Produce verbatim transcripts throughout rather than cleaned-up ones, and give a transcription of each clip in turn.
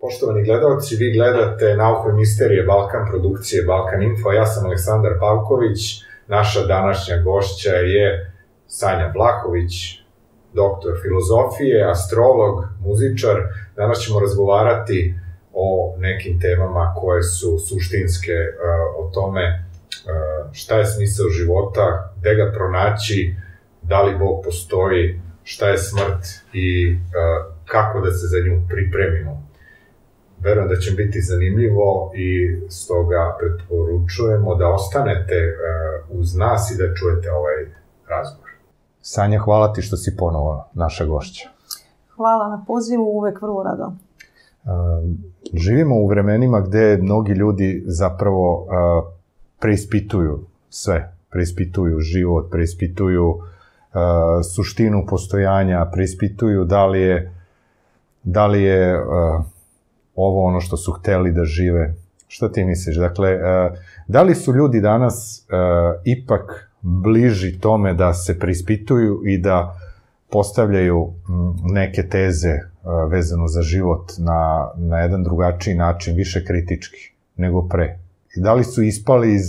Poštovani gledalci, vi gledate Nauku i Misterije Balkan, produkcije Balkaninfo. Ja sam Aleksandar Pavković, naša današnja gošća je Sanja Vlahović, doktor filozofije, astrolog, muzičar. Danas ćemo razgovarati o nekim temama koje su suštinske, o tome šta je smisao života, gde ga pronaći, da li Bog postoji, šta je smrt i kako da se za nju pripremimo. Verujem da će biti zanimljivo i stoga preporučujemo da ostanete uz nas i da čujete ovaj razgovor. Sanja, hvala ti što si ponovo naša gošća. Hvala na pozivu, uvek vrlo rado. Živimo u vremenima gde mnogi ljudi zapravo preispituju sve. Preispituju život, preispituju suštinu postojanja, preispituju da li je, da li je ovo ono što su hteli da žive. Šta ti misliš? Dakle, da li su ljudi danas ipak bliži tome da se preispituju i da postavljaju neke teze vezano za život na, na jedan drugačiji način, više kritički nego pre? I da li su ispali iz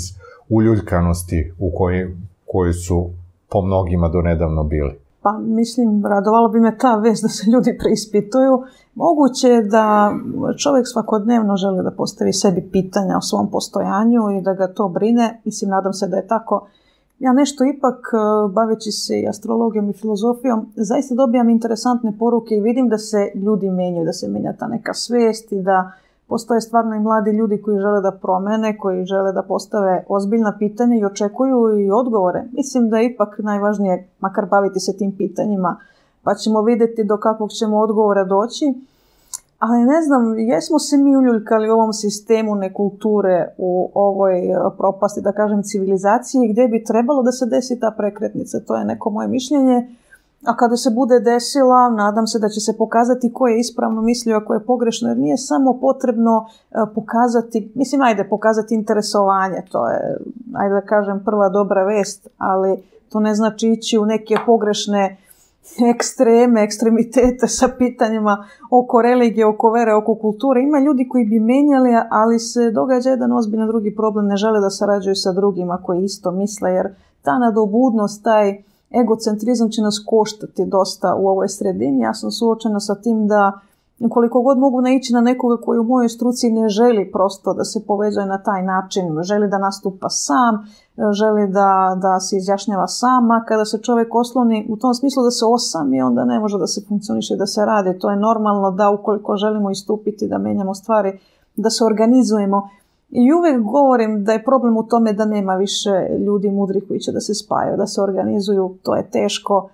uljuljkanosti u kojoj, koju su po mnogima donedavno bili? Pa, mislim, radovala bi me ta vez da se ljudi preispituju. Moguće je da čovjek svakodnevno želi da postavi sebi pitanja o svom postojanju i da ga to brine. Mislim, nadam se da je tako. Ja nešto ipak, baveći se i astrologijom i filozofijom, zaista dobijam interesantne poruke i vidim da se ljudi menjaju, da se menja ta neka svijest i da postoje stvarno i mladi ljudi koji žele da promene, koji žele da postave ozbiljna pitanja i očekuju i odgovore. Mislim da je ipak najvažnije makar baviti se tim pitanjima, pa ćemo vidjeti do kakvog ćemo odgovora doći. Ali ne znam, jesmo se mi uljuljkali u ovom sistemu nekulture, u ovoj propasti, da kažem, civilizaciji, gdje bi trebalo da se desi ta prekretnica. To je neko moje mišljenje. A kada se bude desila, nadam se da će se pokazati ko je ispravno mislio, a ko je pogrešno, jer nije samo potrebno pokazati, mislim, ajde, pokazati interesovanje, to je, ajde da kažem, prva dobra vest, ali to ne znači ići u neke pogrešne ekstreme, ekstremitete sa pitanjima oko religije, oko vere, oko kulture. Ima ljudi koji bi menjali, ali se događa jedan ozbiljno drugi problem, ne žele da sarađuju sa drugima koji isto misle, jer ta nadobudnost, taj egocentrizam će nas koštati dosta u ovoj sredini. Ja sam suočena sa tim da koliko god mogu naići na nekoga koji u mojoj struci ne želi prosto da se povezuje na taj način, želi da nastupa sam, želi da, da se izjašnjava sama. Kada se čovjek osloni u tom smislu da se osami, onda ne može da se funkcioniše i da se radi. To je normalno da ukoliko želimo istupiti, da menjamo stvari, da se organizujemo. I uvijek govorim da je problem u tome da nema više ljudi mudrih koji će da se spajaju, da se organizuju. To je teško.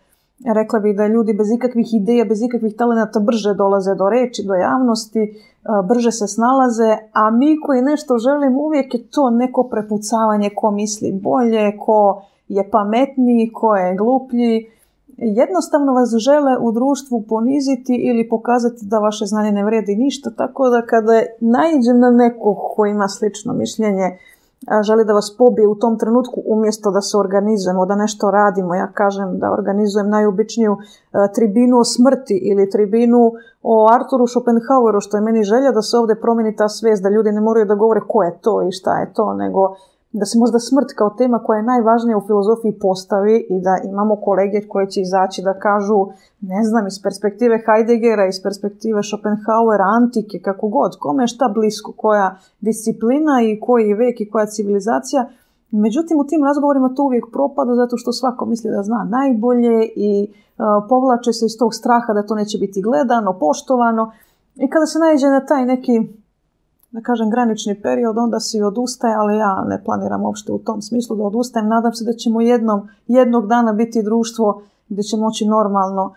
Rekla bih da ljudi bez ikakvih ideja, bez ikakvih talenata brže dolaze do reči, do javnosti, brže se snalaze, a mi koji nešto želimo, uvijek je to neko prepucavanje ko misli bolje, ko je pametniji, ko je gluplji. Jednostavno vas žele u društvu poniziti ili pokazati da vaše znanje ne vredi ništa, tako da kada naiđem na nekog koji ima slično mišljenje, želi da vas pobije u tom trenutku, umjesto da se organizujemo, da nešto radimo. Ja kažem da organizujem najobičniju tribinu o smrti ili tribinu o Arthuru Schopenhaueru, što je meni želja da se ovdje promijeni ta svijest, da ljudi ne moraju da govore ko je to i šta je to, nego da se možda smrt kao tema koja je najvažnija u filozofiji postavi i da imamo kolege koji će izaći da kažu, ne znam, iz perspektive Heideggera, iz perspektive Schopenhauera, antike, kako god, kome je šta blisko, koja disciplina i koji vek i koja civilizacija. Međutim, u tim razgovorima to uvijek propada zato što svako misli da zna najbolje i uh, povlače se iz tog straha da to neće biti gledano, poštovano. I kada se naiđe na taj neki, da kažem, granični period, onda se i odustaje, ali ja ne planiram uopšte u tom smislu da odustajem. Nadam se da ćemo jednom, jednog dana biti društvo gdje će moći normalno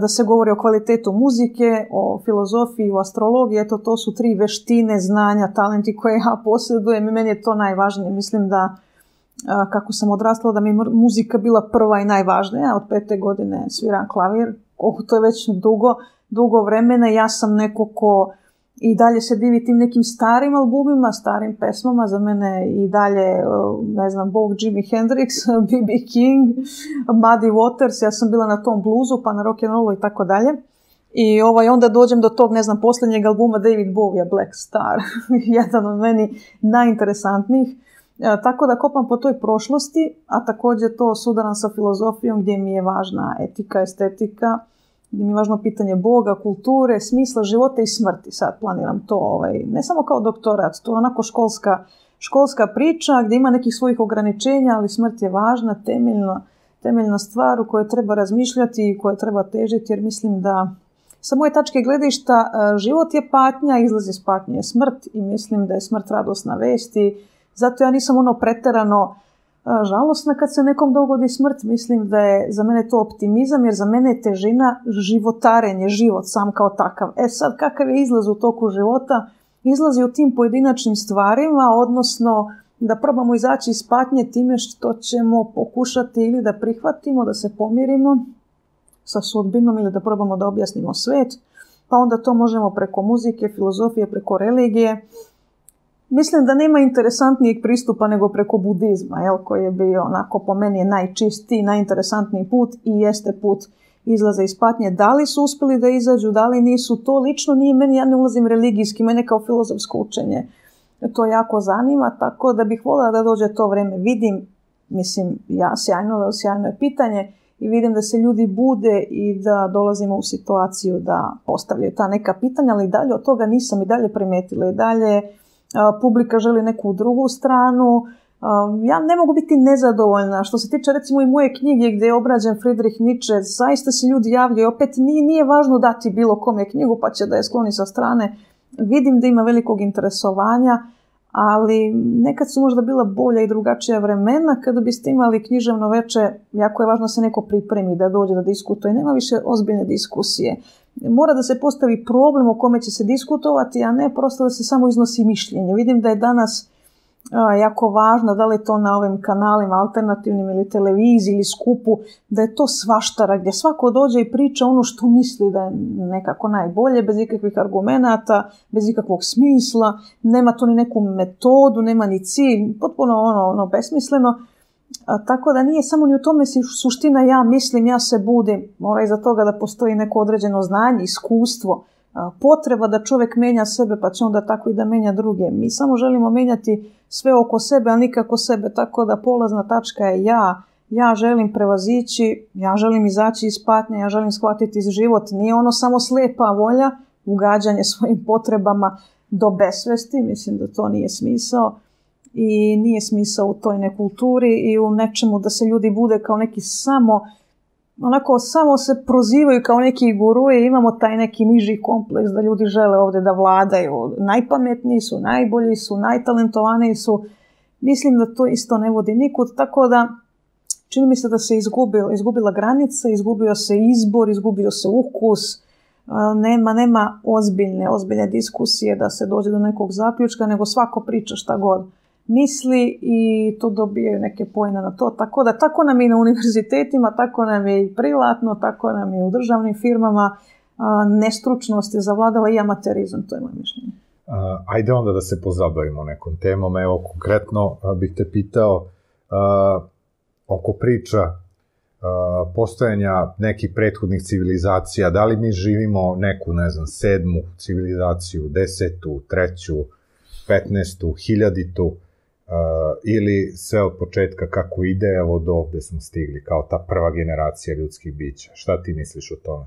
da se govori o kvalitetu muzike, o filozofiji, o astrologiji. Eto, to su tri veštine, znanja, talenti koje ja posjedujem i meni je to najvažnije. Mislim da, kako sam odrastala, da mi muzika bila prva i najvažnija. Od pete godine sviram klavir, koliko to je već dugo, dugo vremena. Ja sam neko ko i dalje se divi tim nekim starim albumima, starim pesmama. Za mene i dalje, ne znam, Bog, Jimi Hendrix, B B King, Muddy Waters. Ja sam bila na tom bluzu, pa na rock and rollu i tako dalje. I ovaj, onda dođem do tog, ne znam, posljednjeg albuma David Bowie, Black Star. Jedan od meni najinteresantnijih. E, tako da kopam po toj prošlosti, a također to sudaram sa filozofijom gdje mi je važna etika, estetika, gdje mi je važno pitanje Boga, kulture, smisla života i smrti. Sad planiram to, ovaj, ne samo kao doktorat, to je onako školska, školska priča gdje ima nekih svojih ograničenja, ali smrt je važna, temeljna, temeljna stvar u kojoj treba razmišljati i kojoj treba težiti, jer mislim da sa moje tačke gledišta život je patnja, izlaz iz patnje je smrt i mislim da je smrt radosna vest i zato ja nisam ono pretjerano žalosna kad se nekom dogodi smrt. Mislim da je za mene to optimizam jer za mene je težina životarenje, život sam kao takav. E sad, kakav je izlaz u toku života? Izlazi u tim pojedinačnim stvarima, odnosno da probamo izaći iz patnje time što ćemo pokušati ili da prihvatimo, da se pomirimo sa sudbinom ili da probamo da objasnimo svijet, pa onda to možemo preko muzike, filozofije, preko religije. Mislim da nema interesantnijeg pristupa nego preko budizma, jel, koji je bio onako po meni je najčistiji, najinteresantniji put i jeste put izlaza iz patnje. Da li su uspjeli da izađu, da li nisu, to lično nije meni, ja ne ulazim religijski, mene kao filozofsko učenje to jako zanima, tako da bih voljela da dođe to vrijeme. Vidim, mislim, ja sjajno, sjajno je pitanje, i vidim da se ljudi bude i da dolazimo u situaciju da postavljaju ta neka pitanja, ali dalje od toga nisam i dalje primetila. I dalje a, publika želi neku drugu stranu. A, ja ne mogu biti nezadovoljna. Što se tiče recimo i moje knjige gdje je obrađen Friedrich Nietzsche, zaista se ljudi javljaju. Opet nije, nije važno dati bilo kome knjigu pa će da je skloni sa strane. Vidim da ima velikog interesovanja. Ali nekad su možda bila bolja i drugačija vremena kada biste imali književno veče, jako je važno da se neko pripremi, da dođe da diskutuje, nema više ozbiljne diskusije. Mora da se postavi problem o kome će se diskutovati, a ne prosto da se samo iznosi mišljenje. Vidim da je danas a, jako važno, da li to na ovim kanalima alternativnim ili televiziji ili skupu, da je to svaštara gdje svako dođe i priča ono što misli da je nekako najbolje, bez ikakvih argumenata, bez ikakvog smisla, nema to ni neku metodu, nema ni cilj, potpuno ono, ono besmisleno. A, tako da nije samo ni u tome suština ja mislim, ja se budim, mora iza toga da postoji neko određeno znanje, iskustvo, potreba da čovjek menja sebe, pa će onda tako i da menja druge. Mi samo želimo menjati sve oko sebe, ali nikako sebe, tako da polazna tačka je ja. Ja želim prevazići, ja želim izaći iz patnje, ja želim shvatiti iz život. Nije ono samo slijepa volja, ugađanje svojim potrebama do besvesti, mislim da to nije smisao. I nije smisao u toj nekulturi i u nečemu da se ljudi bude kao neki samo... Onako, samo se prozivaju kao neki guruje, imamo taj neki niži kompleks da ljudi žele ovdje da vladaju. Najpametniji su, najbolji su, najtalentovaniji su. Mislim da to isto ne vodi nikud, tako da čini mi se da se izgubila, izgubila granica, izgubio se izbor, izgubio se ukus. Nema, nema ozbiljne, ozbiljne diskusije da se dođe do nekog zaključka, nego svako priča šta god misli i to dobijaju neke pojene na to. Tako da, tako nam je i na univerzitetima, tako nam je i privatno, tako nam je u državnim firmama. A, nestručnost je zavladala i amaterizam, to je moje mišljenje. A, ajde onda da se pozabavimo nekom temom. Evo, konkretno a, bih te pitao a, oko priča a, postojanja nekih prethodnih civilizacija. Da li mi živimo neku, ne znam, sedmu civilizaciju, desetu, treću, petnestu, hiljaditu, Uh, ili sve od početka kako ide, evo do ovdje smo stigli, kao ta prva generacija ljudskih bića. Šta ti misliš o tome?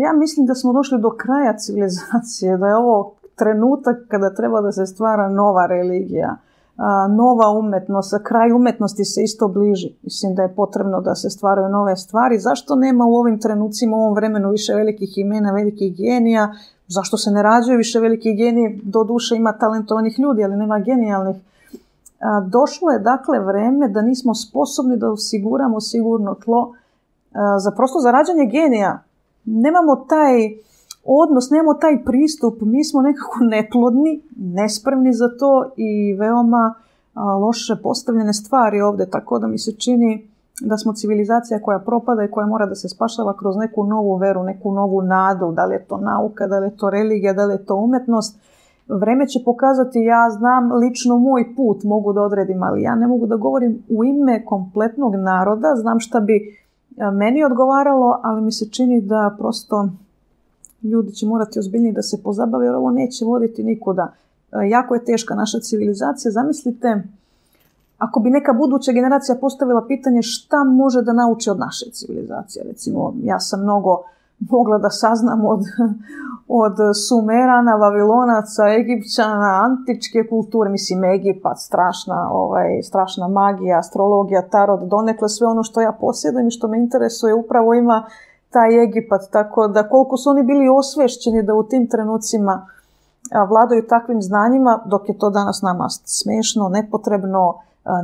Ja mislim da smo došli do kraja civilizacije, da je ovo trenutak kada treba da se stvara nova religija, uh, nova umetnost, kraj umetnosti se isto bliži. Mislim da je potrebno da se stvaraju nove stvari. Zašto nema u ovim trenucima, u ovom vremenu više velikih imena, velikih genija? Zašto se ne rađaju više velikih genija? Doduše ima talentovanih ljudi, ali nema genijalnih. Došlo je dakle vreme da nismo sposobni da osiguramo sigurno tlo za prosto zarađanje genija. Nemamo taj odnos, nemamo taj pristup, mi smo nekako neplodni, nespremni za to i veoma loše postavljene stvari ovdje, tako da mi se čini da smo civilizacija koja propada i koja mora da se spašava kroz neku novu veru, neku novu nadu, da li je to nauka, da li je to religija, da li je to umetnost. Vreme će pokazati, ja znam lično moj put, mogu da odredim, ali ja ne mogu da govorim u ime kompletnog naroda, znam šta bi meni odgovaralo, ali mi se čini da prosto ljudi će morati ozbiljnije da se pozabave, jer ovo neće voditi nikuda. Jako je teška naša civilizacija. Zamislite, ako bi neka buduća generacija postavila pitanje šta može da nauči od naše civilizacije. Recimo, ja sam mnogo mogla da saznam od, od Sumerana, Vavilonaca, Egipćana, antičke kulture, mislim Egipat, strašna, ovaj, strašna magija, astrologija, tarot, donekle sve ono što ja posjedujem i što me interesuje upravo ima taj Egipat, tako da koliko su oni bili osvješćeni da u tim trenucima vladaju takvim znanjima, dok je to danas nama smešno, nepotrebno,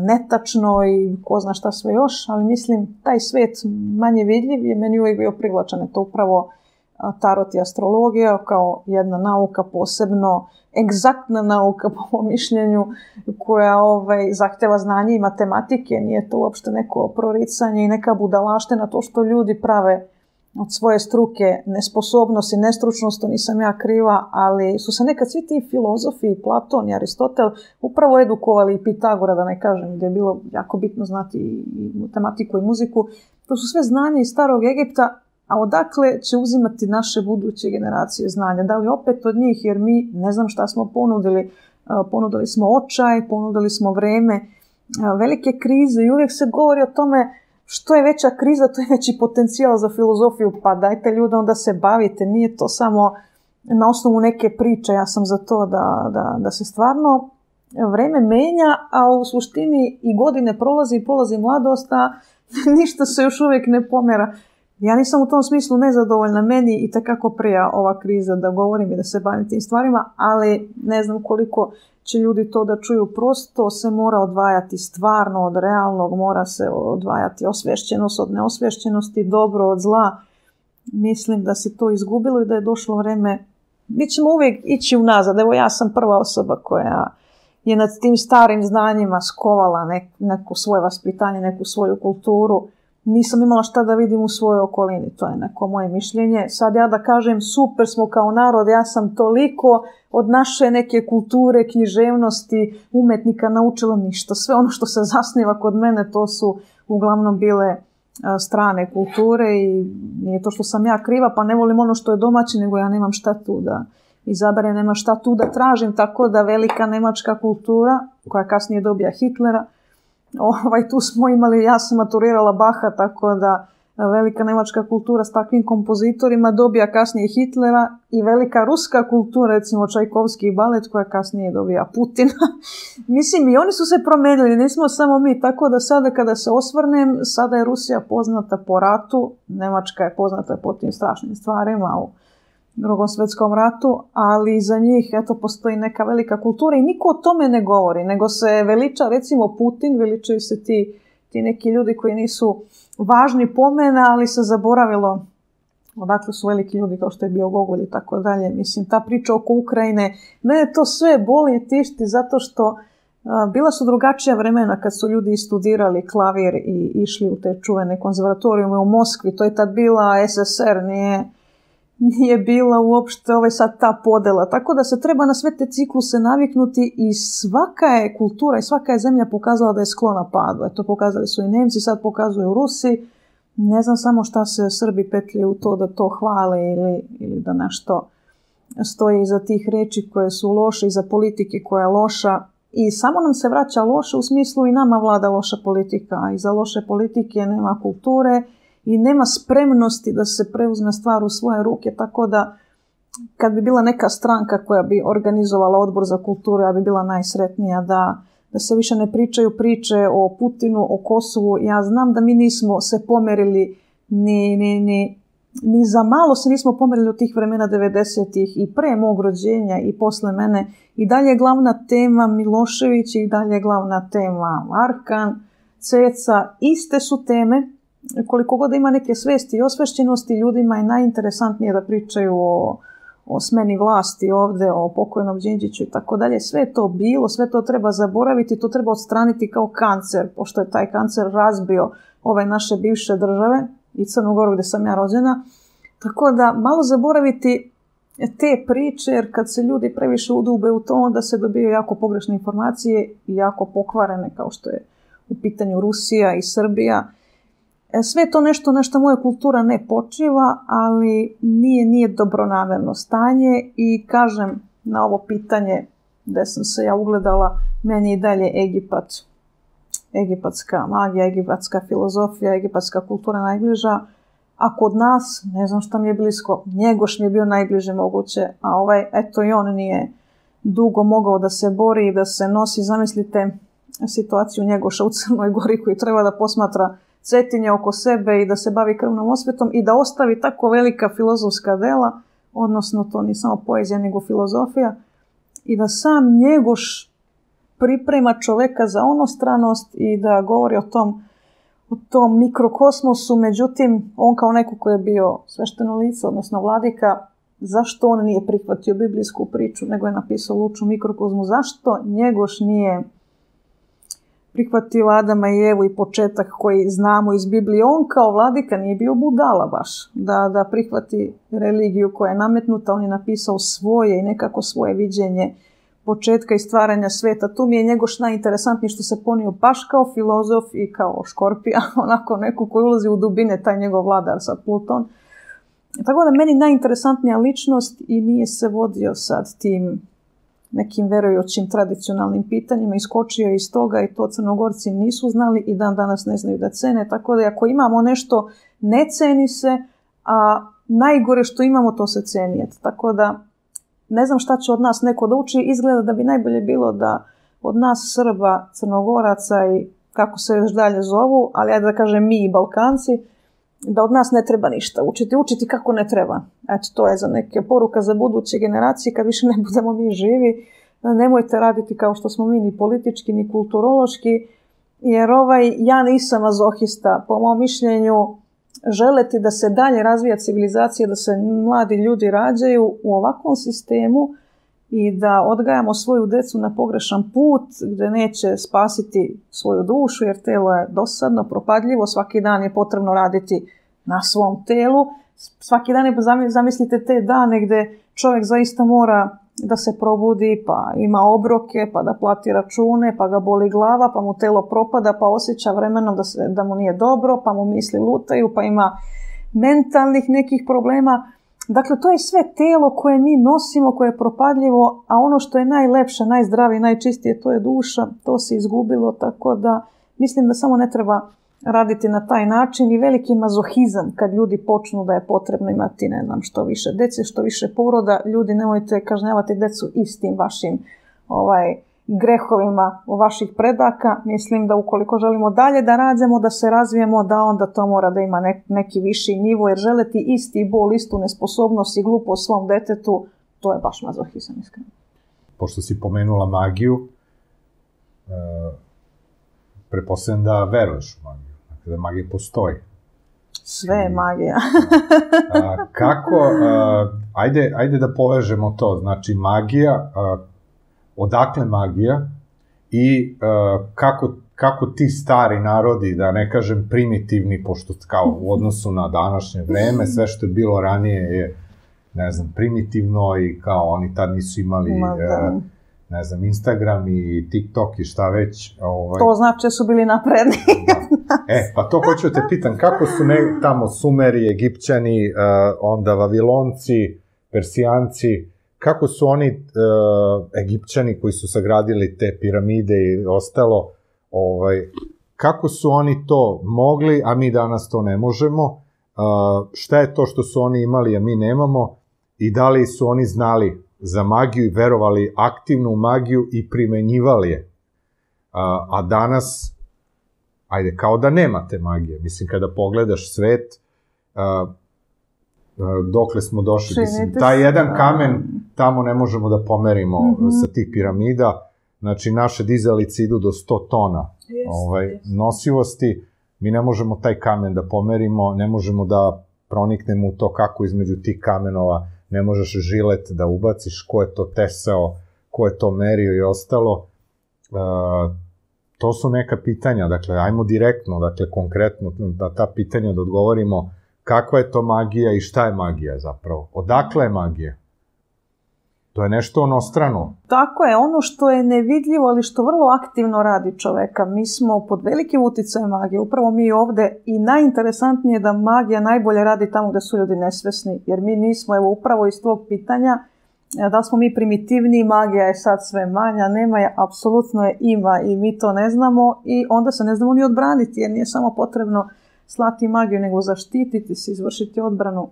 netačno i ko zna šta sve još, ali mislim taj svijet manje vidljiv je meni uvijek bio privlačan. To upravo tarot i astrologija kao jedna nauka, posebno egzaktna nauka po mom mišljenju, koja ovaj, zahteva znanje i matematike. Nije to uopšte neko proricanje i neka budalaština to što ljudi prave od svoje struke, nesposobnost i nestručnost, to nisam ja kriva, ali su se nekad svi ti filozofi, Platon i Aristotel, upravo edukovali i Pitagora, da ne kažem, gdje je bilo jako bitno znati i matematiku i muziku. To su sve znanje iz starog Egipta, a odakle će uzimati naše buduće generacije znanja? Da li opet od njih, jer mi ne znam šta smo ponudili. Ponudili smo očaj, ponudili smo vreme, velike krize i uvijek se govori o tome što je veća kriza, to je veći potencijal za filozofiju, pa dajte ljude onda se bavite, nije to samo na osnovu neke priče, ja sam za to da, da, da se stvarno vreme menja, a u suštini i godine prolazi i prolazi mladost, a ništa se još uvijek ne pomera. Ja nisam u tom smislu nezadovoljna, meni i itekako prija ova kriza da govorim i da se bavim tim stvarima, ali ne znam koliko će ljudi to da čuju. Prosto se mora odvajati stvarno od realnog, mora se odvajati osvješćenost od neosvješćenosti, dobro od zla. Mislim da se to izgubilo i da je došlo vreme. Mi ćemo uvijek ići unazad. Evo ja sam prva osoba koja je nad tim starim znanjima skovala neko svoje vaspitanje, neku svoju kulturu. Nisam imala šta da vidim u svojoj okolini, to je neko moje mišljenje. Sad ja da kažem super smo kao narod, ja sam toliko od naše neke kulture, književnosti, umetnika naučila ništa. Sve ono što se zasniva kod mene to su uglavnom bile strane kulture i nije to što sam ja kriva, pa ne volim ono što je domaće, nego ja nemam šta tu da izaberem, nema šta tu da tražim, tako da velika nemačka kultura koja kasnije dobija Hitlera, Ovaj, tu smo imali, ja sam maturirala Baha, tako da velika nemačka kultura s takvim kompozitorima dobija kasnije Hitlera i velika ruska kultura, recimo Čajkovski i balet, koja kasnije dobija Putina. Mislim, i oni su se promijenili, nismo samo mi, tako da sada kada se osvrnem, sada je Rusija poznata po ratu, Nemačka je poznata po tim strašnim stvarima u Drugom svjetskom ratu, ali za njih eto, postoji neka velika kultura i niko o tome ne govori, nego se veliča recimo Putin, veličaju se ti, ti neki ljudi koji nisu važni pomena, ali se zaboravilo odakle su veliki ljudi kao što je bio Gogol i tako dalje. Mislim, ta priča oko Ukrajine, mene to sve boli i tišti zato što a, bila su drugačija vremena kad su ljudi studirali klavir i išli u te čuvene konzervatorijume u Moskvi, to je tad bila es es er, nije... nije bila uopšte ovaj sad ta podela. Tako da se treba na sve te cikluse naviknuti i svaka je kultura i svaka je zemlja pokazala da je sklona padu. Eto, pokazali su i Nemci, sad pokazuju Rusi. Ne znam samo šta se Srbi petlje u to da to hvale ili, ili da nešto stoji iza tih reči koje su loše, iza politike koja je loša. I samo nam se vraća loše u smislu i nama vlada loša politika. A iza loše politike nema kulture i nema spremnosti da se preuzme stvar u svoje ruke, tako da kad bi bila neka stranka koja bi organizovala odbor za kulturu, ja bi bila najsretnija da, da se više ne pričaju priče o Putinu, o Kosovu. Ja znam da mi nismo se pomerili, ni, ni, ni, ni za malo se nismo pomerili od tih vremena devedesetih i pre mog rođenja i posle mene. I dalje je glavna tema Milošević i dalje je glavna tema Arkan, Ceca, iste su teme. Koliko god ima neke svesti i osvešćenosti, ljudima je najinteresantnije da pričaju o, o smeni vlasti ovdje, o pokojnom Đinđiću i tako dalje. Sve to bilo, sve to treba zaboraviti, to treba odstraniti kao kancer, pošto je taj kancer razbio ove naše bivše države i Crnu Goru gdje sam ja rođena. Tako da malo zaboraviti te priče, jer kad se ljudi previše udube u to, onda se dobiju jako pogrešne informacije i jako pokvarene, kao što je u pitanju Rusija i Srbija. Sve to nešto na što moja kultura ne počiva, ali nije, nije dobronamerno stanje i kažem na ovo pitanje gde sam se ja ugledala, meni je i dalje Egipat, egipatska magija, egipatska filozofija, egipatska kultura najbliža, a kod nas, ne znam šta mi je blisko, Njegoš mi je bio najbliže moguće, a ovaj, eto i on nije dugo mogao da se bori i da se nosi, zamislite situaciju Njegoša u Crnoj Gori koji treba da posmatra Cetinje oko sebe i da se bavi krvnom osvetom i da ostavi tako velika filozofska dela, odnosno to nije samo poezija nego filozofija, i da sam Njegoš priprema čoveka za onostranost i da govori o tom, o tom mikrokosmosu. Međutim, on kao neko koji je bio svešteno lice, odnosno vladika, zašto on nije prihvatio biblijsku priču, nego je napisao Luču mikrokosmu? Zašto Njegoš nije prihvatio Adama i Evu i početak koji znamo iz Biblije? On kao vladika nije bio budala baš da, da prihvati religiju koja je nametnuta. On je napisao svoje i nekako svoje viđenje početka i stvaranja sveta. Tu mi je Njegoš najinteresantniji što se ponio baš kao filozof i kao Škorpija, onako neko koji ulazi u dubine, taj njegov vladar sa Pluton. Tako da meni najinteresantnija ličnost i nije se vodio sad tim nekim verujućim tradicionalnim pitanjima, iskočio je iz toga i to Crnogorci nisu znali i dan danas ne znaju da cene. Tako da ako imamo nešto, ne ceni se, a najgore što imamo to se ceni. Tako da ne znam šta će od nas neko da uči, izgleda da bi najbolje bilo da od nas Srba, Crnogoraca i kako se još dalje zovu, ali ja da kažem mi i Balkanci, da od nas ne treba ništa učiti, učiti kako ne treba. Eto, to je za neke poruka za buduće generacije, kad više ne budemo mi živi, nemojte raditi kao što smo mi, ni politički, ni kulturološki, jer ovaj, ja nisam mazohista, po mom mišljenju, želeti da se dalje razvija civilizacija, da se mladi ljudi rađaju u ovakvom sistemu i da odgajamo svoju decu na pogrešan put, gde neće spasiti svoju dušu, jer telo je dosadno, propadljivo, svaki dan je potrebno raditi na svom telu. Svaki dan je, zamislite te dane gde čovjek zaista mora da se probudi, pa ima obroke, pa da plati račune, pa ga boli glava, pa mu telo propada, pa osjeća vremenom da, se, da mu nije dobro, pa mu misli lutaju, pa ima mentalnih nekih problema. Dakle, to je sve telo koje mi nosimo, koje je propadljivo, a ono što je najlepše, najzdravije, najčistije, to je duša, to se izgubilo, tako da mislim da samo ne treba raditi na taj način i veliki mazohizam kad ljudi počnu da je potrebno imati, ne znam, što više dece, što više poroda. Ljudi, nemojte kažnjavati decu istim vašim ovaj, grehovima vaših predaka. Mislim da ukoliko želimo dalje da rađamo, da se razvijemo, da onda to mora da ima ne, neki viši nivo, jer želeti isti bol, istu nesposobnost i glupost svom detetu, to je baš mazohizam, iskreno. Pošto si pomenula magiju, e, pretpostavljam da veruješ u magiju, da magija postoji. Sve je magija. a, kako, a, ajde, ajde da povežemo to, znači magija, a, odakle magija i a, kako, kako ti stari narodi, da ne kažem primitivni, pošto kao u odnosu na današnje vreme, sve što je bilo ranije je, ne znam, primitivno i kao oni tad nisu imali... A, ne znam, Instagram i TikTok i šta već. Ovaj... To znači da su bili napredni. Da. E, pa to hoću te pitam, kako su ne, tamo Sumeri, Egipćani, uh, onda Vavilonci, Persijanci, kako su oni, uh, Egipćani koji su sagradili te piramide i ostalo, ovaj, kako su oni to mogli, a mi danas to ne možemo, uh, šta je to što su oni imali, a mi nemamo, i da li su oni znali za magiju i verovali aktivno u magiju i primenjivali je. A, a danas, ajde, kao da nemate magije. Mislim, kada pogledaš svet, a, a, dokle smo došli. Mislim, taj jedan kamen tamo ne možemo da pomerimo mm-hmm. sa tih piramida. Znači, naše dizalice idu do sto tona yes, ovaj, yes. nosivosti. Mi ne možemo taj kamen da pomerimo, ne možemo da proniknemo u to kako između tih kamenova ne možeš žilet da ubaciš, ko je to tesao, ko je to merio i ostalo. E, to su neka pitanja, dakle, ajmo direktno, dakle, konkretno, da ta pitanja da odgovorimo kakva je to magija i šta je magija zapravo. Odakle je magija? To je nešto onostrano. Tako je, ono što je nevidljivo, ali što vrlo aktivno radi čoveka. Mi smo pod velikim uticajem magije, upravo mi ovdje, i najinteresantnije je da magija najbolje radi tamo gdje su ljudi nesvesni, jer mi nismo, evo upravo iz tog pitanja, da smo mi primitivni, magija je sad sve manja, nema je, apsolutno je ima i mi to ne znamo i onda se ne znamo ni odbraniti, jer nije samo potrebno slati magiju, nego zaštititi se, izvršiti odbranu.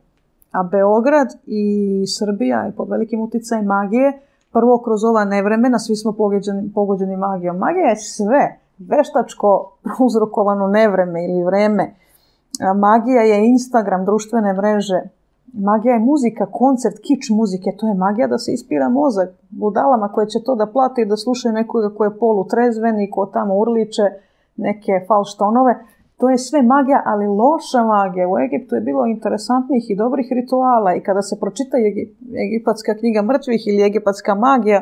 A Beograd i Srbija je pod velikim uticajem magije, prvo kroz ova nevremena, svi smo pogođeni, pogođeni magijom. Magija je sve, veštačko uzrokovano nevreme ili vreme. Magija je Instagram, društvene mreže. Magija je muzika, koncert, kič muzike, to je magija da se ispira mozak budalama koje će to da plate i da slušaju nekoga ko je polutrezven i ko tamo urliče neke falštonove. To je sve magija, ali loša magija. U Egiptu je bilo interesantnih i dobrih rituala i kada se pročita Egipatska knjiga mrtvih ili Egipatska magija,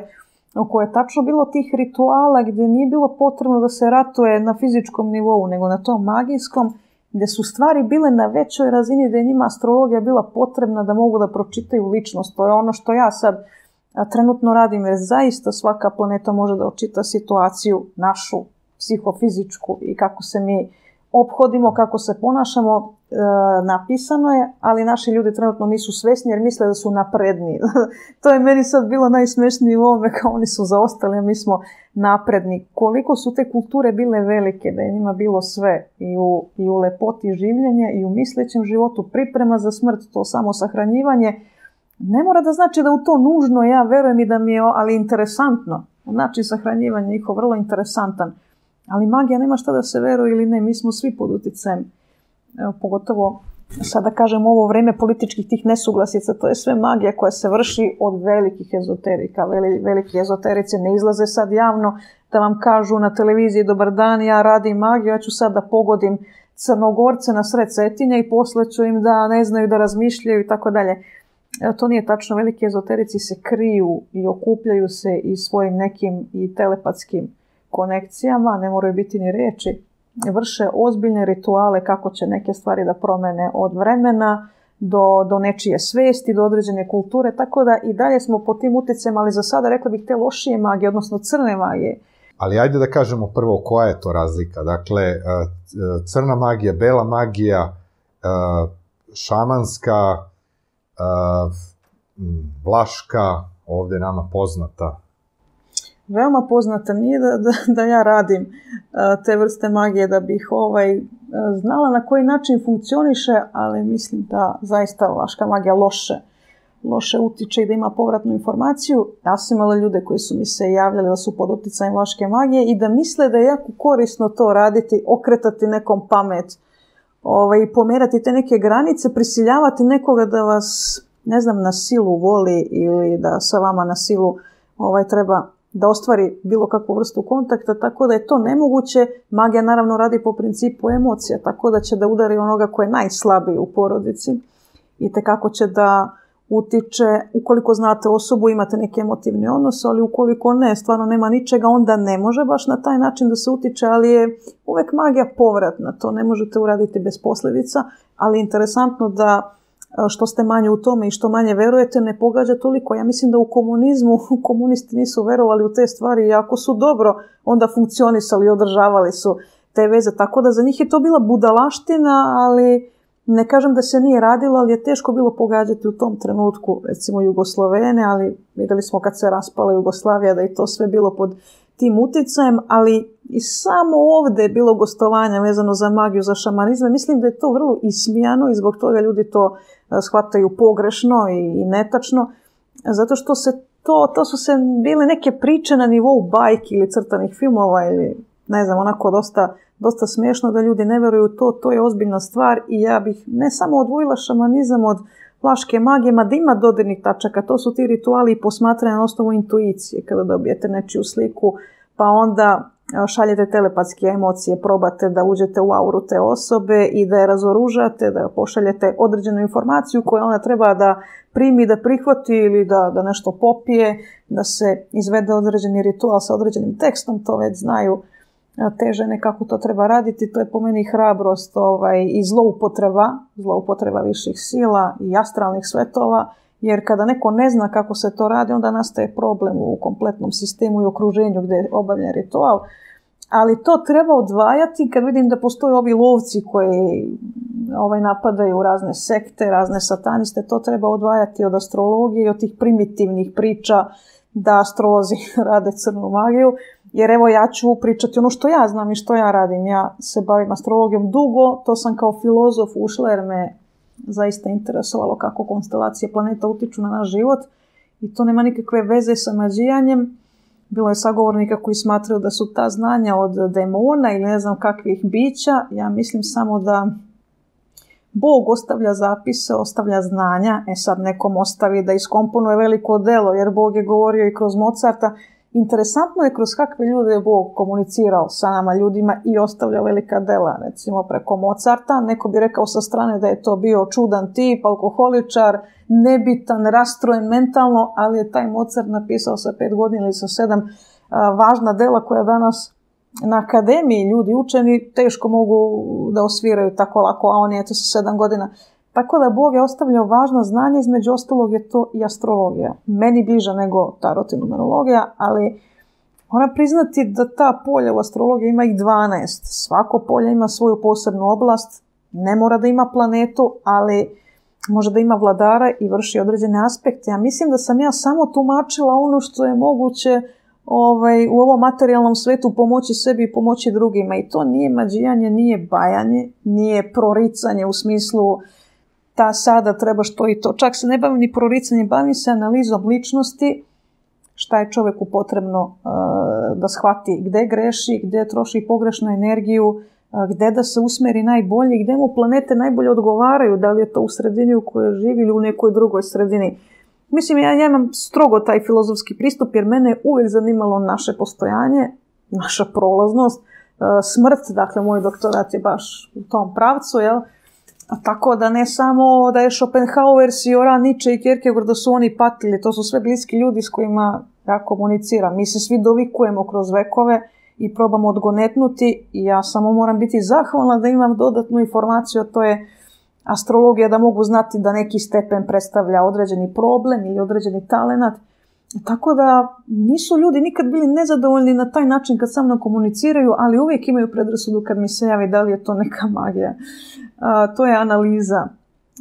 u kojoj je tačno bilo tih rituala gdje nije bilo potrebno da se ratuje na fizičkom nivou, nego na tom magijskom, gdje su stvari bile na većoj razini, gdje je njima astrologija bila potrebna da mogu da pročitaju ličnost. To je ono što ja sad trenutno radim, jer zaista svaka planeta može da očita situaciju našu, psihofizičku i kako se mi ophodimo, kako se ponašamo, e, napisano je, ali naši ljudi trenutno nisu svesni jer misle da su napredni. To je meni sad bilo najsmešnije u ovome, kao oni su zaostali, a mi smo napredni. Koliko su te kulture bile velike, da je njima bilo sve i u, i u lepoti življenja i u mislećem životu, priprema za smrt, to samo sahranjivanje. Ne mora da znači da u to nužno, ja verujem i da mi je, ali interesantno. Znači sahranjivanje njihov vrlo interesantan. Ali magija nema šta da se veruje ili ne, mi smo svi pod uticajem, evo, pogotovo sada kažem ovo vrijeme političkih tih nesuglasica, to je sve magija koja se vrši od velikih ezoterika. Veli, veliki ezoterici ne izlaze sad javno da vam kažu na televiziji dobar dan, ja radim magiju, ja ću sad da pogodim Crnogorce na sred Cetinja i posle ću im da ne znaju da razmišljaju i tako dalje. Evo, to nije tačno, veliki ezoterici se kriju i okupljaju se i svojim nekim i telepatskim konekcijama, ne moraju biti ni riječi, vrše ozbiljne rituale kako će neke stvari da promene od vremena do, do nečije svesti, do određene kulture, tako da i dalje smo po tim utjecajima, ali za sada rekla bih te lošije magije, odnosno crne magije. Ali ajde da kažemo prvo koja je to razlika, dakle crna magija, bela magija, šamanska, vlaška, ovdje nama poznata. Veoma poznata, nije da, da, da ja radim te vrste magije da bih ovaj, znala na koji način funkcioniše, ali mislim da zaista vlaška magija loše, loše utiče i da ima povratnu informaciju. Ja sam imala ljude koji su mi se javljali da su pod uticajem vlaške magije i da misle da je jako korisno to raditi, okretati nekom pamet, ovaj, pomerati te neke granice, prisiljavati nekoga da vas, ne znam, na silu voli ili da sa vama na silu ovaj, treba da ostvari bilo kakvu vrstu kontakta, tako da je to nemoguće. Magija naravno radi po principu emocija, tako da će da udari onoga koji je najslabiji u porodici i tekako će da utiče, ukoliko znate osobu, imate neki emotivni odnos, ali ukoliko ne, stvarno nema ničega, onda ne može baš na taj način da se utiče, ali je uvek magija povratna, to ne možete uraditi bez posljedica, ali interesantno da što ste manje u tome i što manje verujete, ne pogađa toliko. Ja mislim da u komunizmu komunisti nisu verovali u te stvari i ako su dobro, onda funkcionisali i održavali su te veze. Tako da za njih je to bila budalaština, ali ne kažem da se nije radilo, ali je teško bilo pogađati u tom trenutku, recimo Jugoslovene, ali vidjeli smo kad se raspala Jugoslavija da je to sve bilo pod tim uticajem, ali i samo ovdje je bilo gostovanja vezano za magiju, za šamanizme. Mislim da je to vrlo ismijano i zbog toga ljudi to shvataju pogrešno i netačno, zato što se to, to su se bile neke priče na nivou bajki ili crtanih filmova ili ne znam, onako dosta, dosta smiješno da ljudi ne vjeruju u to, to je ozbiljna stvar i ja bih ne samo odvojila šamanizam od vlaške magije, ma da ima dodirnih tačaka, to su ti rituali i posmatranje na osnovu intuicije, kada dobijete nečiju sliku, pa onda šaljete telepatske emocije, probate da uđete u auru te osobe i da je razoružate, da pošaljete određenu informaciju koju ona treba da primi, da prihvati ili da, da nešto popije, da se izvede određeni ritual sa određenim tekstom, to već znaju te žene kako to treba raditi. To je po meni hrabrost ovaj, i zloupotreba, zloupotreba viših sila i astralnih svetova Jer kada neko ne zna kako se to radi, onda nastaje problem u kompletnom sistemu i okruženju gdje je obavljen ritual. Ali to treba odvajati kad vidim da postoje ovi lovci koji ovaj, napadaju razne sekte, razne sataniste. To treba odvajati od astrologije i od tih primitivnih priča da astrolozi rade crnu magiju. Jer evo ja ću pričati ono što ja znam i što ja radim. Ja se bavim astrologijom dugo, to sam kao filozof ušla jer me zaista interesovalo kako konstelacije planeta utiču na naš život. I to nema nikakve veze sa mađijanjem. Bilo je sagovornika koji smatraju da su ta znanja od demona ili ne znam kakvih bića. Ja mislim samo da Bog ostavlja zapise, ostavlja znanja. E sad nekom ostavi da iskomponuje veliko delo, jer Bog je govorio i kroz Mozarta. Interesantno je kroz kakve ljude je Bog komunicirao sa nama ljudima i ostavljao velika dela, recimo preko Mozarta. Neko bi rekao sa strane da je to bio čudan tip, alkoholičar, nebitan, rastrojen mentalno, ali je taj Mozart napisao sa pet godina ili sa sedam a, važna dela koja danas na akademiji ljudi učeni teško mogu da osviraju tako lako, a on je to sa sedam godina. Tako da Bog je ostavljao važno znanje, između ostalog je to i astrologija. Meni bliža nego tarot i numerologija, ali moram priznati da ta polja u astrologiji ima ih dvanaest. Svako polje ima svoju posebnu oblast, ne mora da ima planetu, ali može da ima vladara i vrši određene aspekte. Ja mislim da sam ja samo tumačila ono što je moguće ovaj, u ovom materijalnom svetu pomoći sebi i pomoći drugima. I to nije mađijanje, nije bajanje, nije proricanje u smislu ta sada trebaš to i to. Čak se ne bavim ni proricanjem, bavim se analizom ličnosti, šta je čovjeku potrebno e, da shvati, gdje greši, gdje troši pogrešnu energiju, gdje da se usmeri najbolje, gdje mu planete najbolje odgovaraju, da li je to u sredini u kojoj živi ili u nekoj drugoj sredini. Mislim, ja, ja imam strogo taj filozofski pristup, jer mene je uvijek zanimalo naše postojanje, naša prolaznost, e, smrt, dakle moj doktorat je baš u tom pravcu, jel? A tako da ne samo da je Schopenhauer, Sioran, Nietzsche i Kierkegaard da su oni patili, to su sve bliski ljudi s kojima ja komuniciram. Mi se svi dovikujemo kroz vekove i probamo odgonetnuti i ja samo moram biti zahvalna da imam dodatnu informaciju, a to je astrologija, da mogu znati da neki stepen predstavlja određeni problem ili određeni talenat. Tako da nisu ljudi nikad bili nezadovoljni na taj način kad sa mnom komuniciraju, ali uvijek imaju predrasudu kad mi se javi da li je to neka magija. A, to je analiza,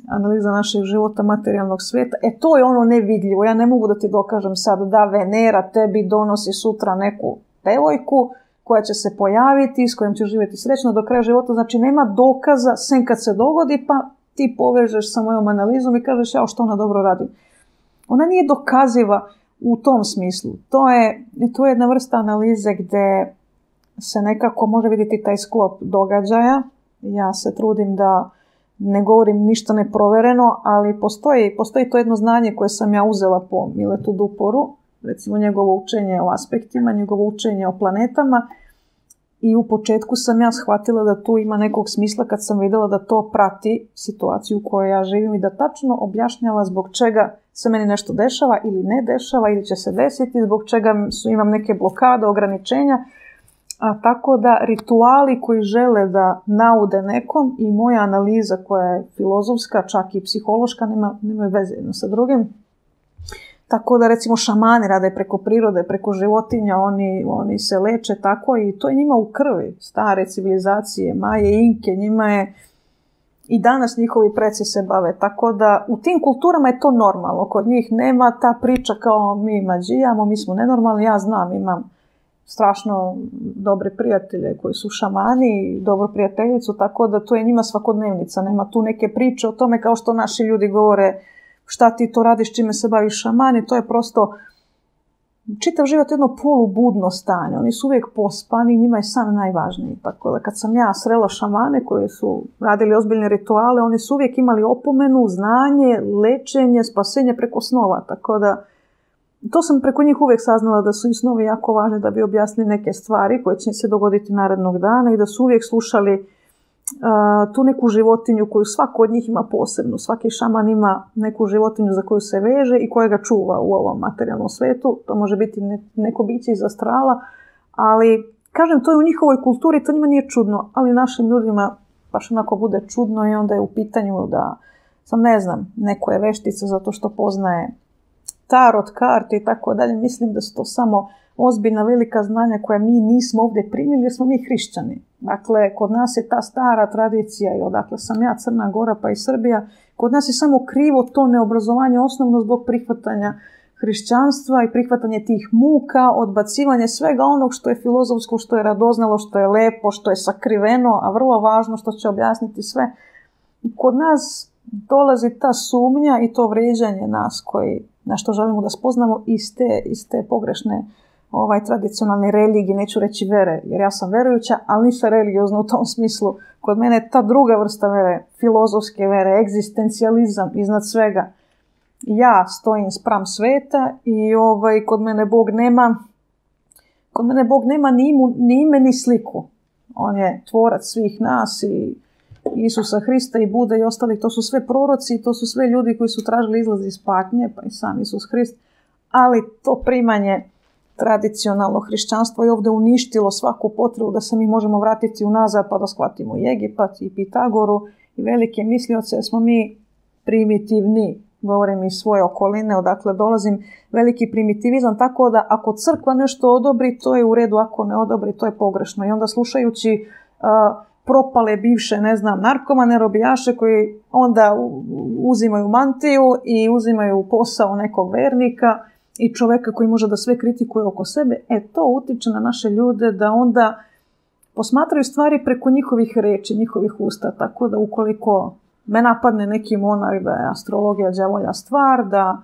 analiza našeg života, materijalnog svijeta. E to je ono nevidljivo, ja ne mogu da ti dokažem sad da Venera tebi donosi sutra neku devojku koja će se pojaviti, s kojom će živjeti srećno do kraja života. Znači nema dokaza, sem kad se dogodi pa ti povežeš sa mojom analizom i kažeš jao što ona dobro radi. Ona nije dokaziva u tom smislu. To je, to je jedna vrsta analize gdje se nekako može vidjeti taj sklop događaja. Ja se trudim da ne govorim ništa neprovereno, ali postoji, postoji to jedno znanje koje sam ja uzela po Miletu Duporu, recimo njegovo učenje o aspektima, njegovo učenje o planetama, i u početku sam ja shvatila da tu ima nekog smisla kad sam vidjela da to prati situaciju u kojoj ja živim i da tačno objašnjava zbog čega se meni nešto dešava ili ne dešava ili će se desiti, zbog čega su, imam neke blokade, ograničenja. A tako da rituali koji žele da naude nekom i moja analiza koja je filozofska, čak i psihološka, nema, nema veze jedno sa drugim. Tako da recimo šamani rade preko prirode, preko životinja, oni, oni se leče tako i to je njima u krvi. Stare civilizacije, Maje, Inke, njima je i danas njihovi preci se bave. Tako da u tim kulturama je to normalno, kod njih nema ta priča kao mi mađijamo, mi smo nenormalni, ja znam, imam strašno dobre prijatelje koji su šamani, dobro prijateljicu, tako da to je njima svakodnevnica. Nema tu neke priče o tome kao što naši ljudi govore šta ti to radiš, čime se baviš šamani. To je prosto čitav život jedno polubudno stanje. Oni su uvijek pospani, njima je san najvažniji. Tako da kad sam ja srela šamane koji su radili ozbiljne rituale, oni su uvijek imali opomenu, znanje, lečenje, spasenje preko snova. Tako da to sam preko njih uvijek saznala da su i snovi jako važni da bi objasnili neke stvari koje će se dogoditi narednog dana i da su uvijek slušali uh, tu neku životinju koju svako od njih ima posebnu. Svaki šaman ima neku životinju za koju se veže i koja ga čuva u ovom materijalnom svetu. To može biti ne, neko biće iz astrala, ali kažem to je u njihovoj kulturi, to njima nije čudno, ali našim ljudima baš onako bude čudno i onda je u pitanju da sam ne znam, neko je veštica zato što poznaje tarot, karte i tako dalje. Mislim da su to samo ozbiljna velika znanja koja mi nismo ovdje primili jer smo mi hrišćani. Dakle, kod nas je ta stara tradicija i odakle sam ja, Crna Gora pa i Srbija, kod nas je samo krivo to neobrazovanje osnovno zbog prihvatanja hrišćanstva i prihvatanje tih muka, odbacivanje svega onog što je filozofsko, što je radoznalo, što je lepo, što je sakriveno, a vrlo važno što će objasniti sve. Kod nas dolazi ta sumnja i to vrijeđanje nas koji, na što želimo da spoznamo iz te, iz te pogrešne ovaj, tradicionalne religije, neću reći vere, jer ja sam verujuća, ali nisam religiozna u tom smislu. Kod mene je ta druga vrsta vere, filozofske vere, egzistencijalizam iznad svega. Ja stojim spram sveta i ovaj, kod mene Bog nema, kod mene Bog nema ni, imu, ni ime ni sliku. On je tvorac svih nas i Isusa Hrista i Bude i ostali. To su sve proroci, to su sve ljudi koji su tražili izlaz iz patnje, pa i sam Isus Hrist. Ali to primanje tradicionalno hrišćanstvo je ovdje uništilo svaku potrebu da se mi možemo vratiti unazad pa da shvatimo i Egipat i Pitagoru i velike mislioce, smo mi primitivni. Govorim iz svoje okoline, odakle dolazim, veliki primitivizam, tako da ako crkva nešto odobri, to je u redu, ako ne odobri, to je pogrešno. I onda slušajući uh, propale bivše, ne znam, narkomane, robijaše koji onda uzimaju mantiju i uzimaju posao nekog vernika i čoveka koji može da sve kritikuje oko sebe, e to utiče na naše ljude da onda posmatraju stvari preko njihovih reči, njihovih usta, tako da ukoliko me napadne neki monak da je astrologija đavolja stvar, da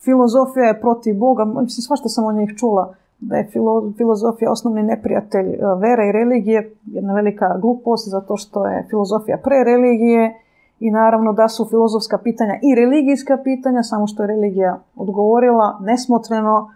filozofija je protiv Boga, mislim svašta sam o njih čula, da je filo, filozofija osnovni neprijatelj vere i religije, jedna velika glupost zato što je filozofija pre religije i naravno da su filozofska pitanja i religijska pitanja, samo što je religija odgovorila nesmotreno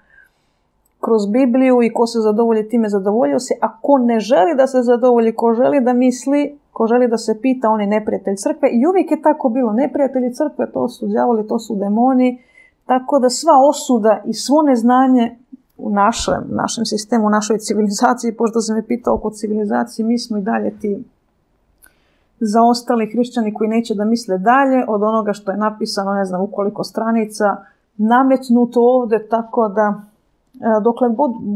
kroz Bibliju i ko se zadovolji time zadovoljio se, a ko ne želi da se zadovolji, ko želi da misli, ko želi da se pita, on je neprijatelj crkve. I uvijek je tako bilo. Neprijatelji crkve, to su đavoli, to su demoni. Tako da sva osuda i svo neznanje u našem, našem sistemu, u našoj civilizaciji, pošto sam me pitao oko civilizacije, mi smo i dalje ti zaostali hrišćani koji neće da misle dalje od onoga što je napisano, ne znam, ukoliko stranica, nametnuto ovdje, tako da dokle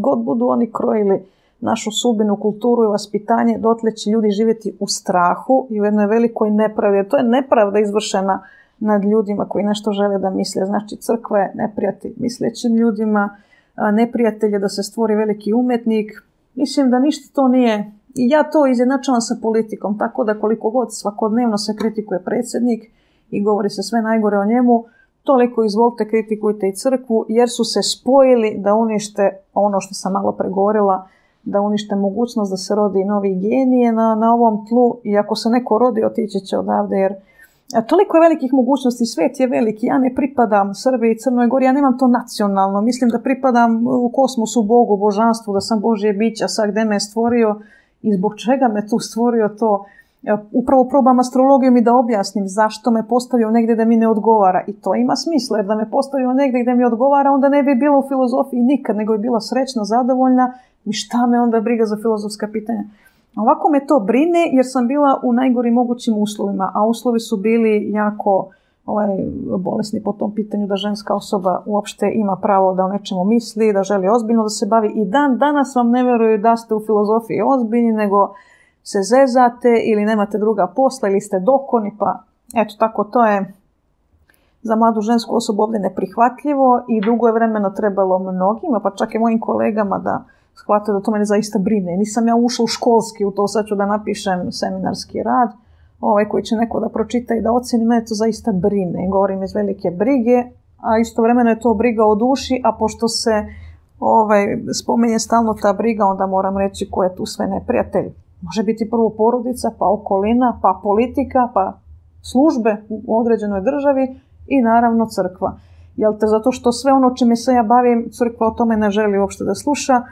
god budu oni krojili našu sudbinu, kulturu i vaspitanje, dotle će ljudi živjeti u strahu i u jednoj velikoj nepravdi. To je nepravda izvršena nad ljudima koji nešto žele da misle. Znači, crkva je neprijatelj mislećim ljudima, neprijatelj je da se stvori veliki umetnik. Mislim da ništa to nije. I ja to izjednačavam sa politikom, tako da koliko god svakodnevno se kritikuje predsjednik i govori se sve najgore o njemu, toliko izvolite kritikujte i crkvu, jer su se spojili da unište ono što sam malo pregovorila, da unište mogućnost da se rodi novi genije na, na ovom tlu i ako se neko rodi, otići će odavde jer toliko je velikih mogućnosti, svijet je veliki, ja ne pripadam Srbiji i Crnoj Gori, ja nemam to nacionalno, mislim da pripadam u kosmosu, Bogu, božanstvu, da sam Božje bića, sad gde me je stvorio i zbog čega me tu stvorio to. Upravo probam astrologijom i da objasnim zašto me postavio negdje da mi ne odgovara i to ima smisla jer da me postavio negdje gdje mi odgovara onda ne bi bila u filozofiji nikad nego bi bila srećna, zadovoljna i šta me onda briga za filozofska pitanja. Ovako me to brine jer sam bila u najgorim mogućim uslovima, a uslovi su bili jako ovaj, bolesni po tom pitanju da ženska osoba uopšte ima pravo da o nečemu misli, da želi ozbiljno da se bavi i dan danas vam ne vjeruju da ste u filozofiji ozbiljni nego se zezate ili nemate druga posla ili ste dokoni, pa eto tako to je za mladu žensku osobu ovdje neprihvatljivo i dugo je vremena trebalo mnogima, pa čak i mojim kolegama da shvate da to mene zaista brine. Nisam ja ušla u školski, u to sad ću da napišem seminarski rad, ovaj koji će neko da pročita i da ocjeni, mene to zaista brine. Govorim iz velike brige, a istovremeno je to briga o duši, a pošto se ovaj, spomenje stalno ta briga, onda moram reći ko je tu sve neprijatelj. Može biti prvo porodica, pa okolina, pa politika, pa službe u određenoj državi i naravno crkva. Jel te, zato što sve ono čime se ja bavim, crkva o tome ne želi uopšte da sluša.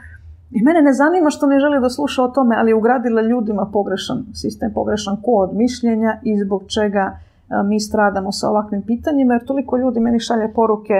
I mene ne zanima što ne želi da sluša o tome, ali je ugradila ljudima pogrešan sistem, pogrešan kod mišljenja i zbog čega mi stradamo sa ovakvim pitanjima. Jer toliko ljudi meni šalje poruke,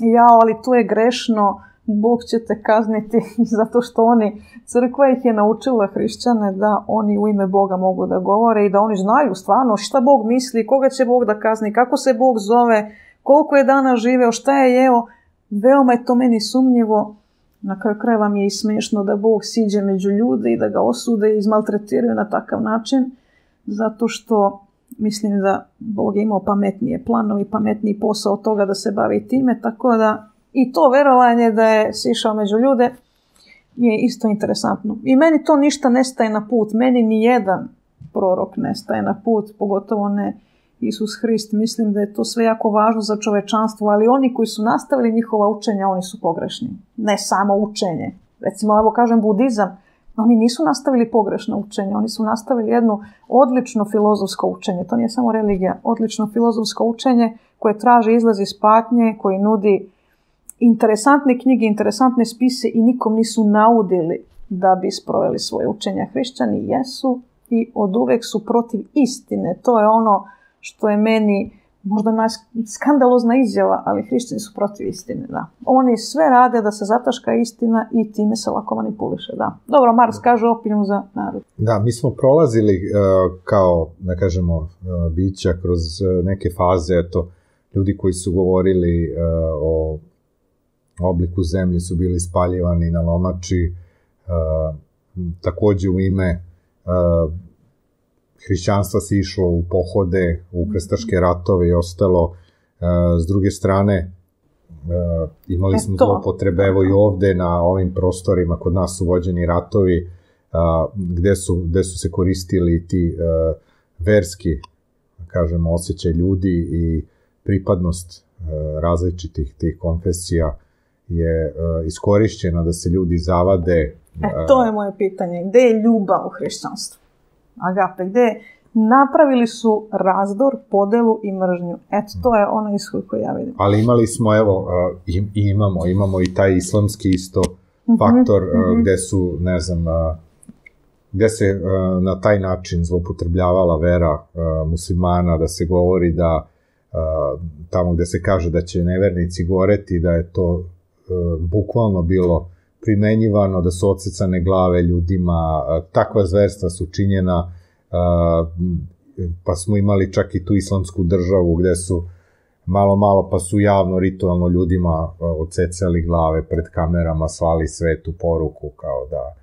jao, ali to je grešno, Bog će te kazniti zato što oni, crkva ih je naučila hrišćane da oni u ime Boga mogu da govore i da oni znaju stvarno šta Bog misli, koga će Bog da kazni, kako se Bog zove, koliko je dana živeo, šta je jeo. Veoma je to meni sumnjivo. Na kraju krajeva mi je i smiješno da Bog siđe među ljude i da ga osude i izmaltretiraju na takav način, zato što mislim da Bog je imao pametnije planovi, pametniji posao od toga da se bavi time, tako da i to verovanje da je sišao među ljude je isto interesantno. I meni to ništa nestaje na put. Meni ni jedan prorok nestaje na put, pogotovo ne Isus Hrist. Mislim da je to sve jako važno za čovečanstvo, ali oni koji su nastavili njihova učenja, oni su pogrešni. Ne samo učenje. Recimo, evo kažem budizam, oni nisu nastavili pogrešno učenje, oni su nastavili jedno odlično filozofsko učenje. To nije samo religija, odlično filozofsko učenje koje traži izlaz iz patnje, koji nudi interesantne knjige, interesantne spise i nikom nisu naudili da bi sproveli svoje učenja. Hrišćani jesu i od uvek su protiv istine. To je ono što je meni možda najskandalozna izjava, ali hrišćani su protiv istine, da. Oni sve rade da se zataška istina i time se lako manipuliše, da. Dobro, Marks kaže opiniju za narod. Da, mi smo prolazili kao, da kažemo, bića kroz neke faze, eto, ljudi koji su govorili o obliku zemlje su bili spaljivani na lomači, takođe u ime hrišćanstva se išlo u pohode, u krstaške ratove i ostalo. S druge strane, imali smo zloupotrebe, evo i ovde na ovim prostorima, kod nas su vođeni ratovi, gde su, gde su se koristili ti verski, kažemo, osjećaj ljudi i pripadnost različitih tih konfesija je iskorišćena da se ljudi zavade. E, to je moje pitanje. Gde je ljubav u hrišćanstvu? Agape, gde je? Napravili su razdor, podelu i mržnju. Eto, to je ono ishod koji ja vidim. Ali imali smo, evo, im, imamo, imamo i taj islamski isto faktor, mm-hmm. gde su, ne znam, gde se na taj način zloupotrebljavala vera muslimana, da se govori da tamo gde se kaže da će nevernici goreti, da je to bukvalno bilo primenjivano, da su odsecane glave ljudima, takva zverstva su činjena, pa smo imali čak i tu islamsku državu gde su malo malo pa su javno ritualno ljudima odsecali glave pred kamerama, slali svetu poruku kao da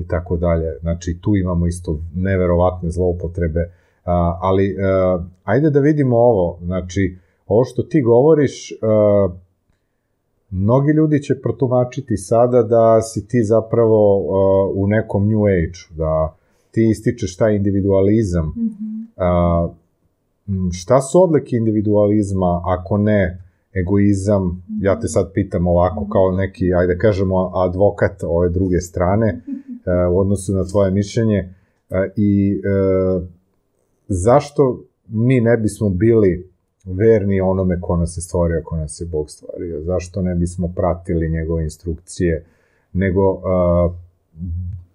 i tako dalje. Znači tu imamo isto neverovatne zloupotrebe. Uh, ali uh, ajde da vidimo ovo, znači ovo što ti govoriš, uh, mnogi ljudi će protumačiti sada da si ti zapravo uh, u nekom new age-u, da ti ističeš taj individualizam. Mm-hmm. Uh, šta su odlike individualizma, ako ne egoizam? Mm-hmm. Ja te sad pitam ovako, mm-hmm. kao neki, ajde kažemo, advokat ove druge strane, uh, u odnosu na tvoje mišljenje uh, i... Uh, zašto mi ne bismo bili verni onome ko nas je stvorio, ko nas je Bog stvorio? Zašto ne bismo pratili njegove instrukcije, nego, uh,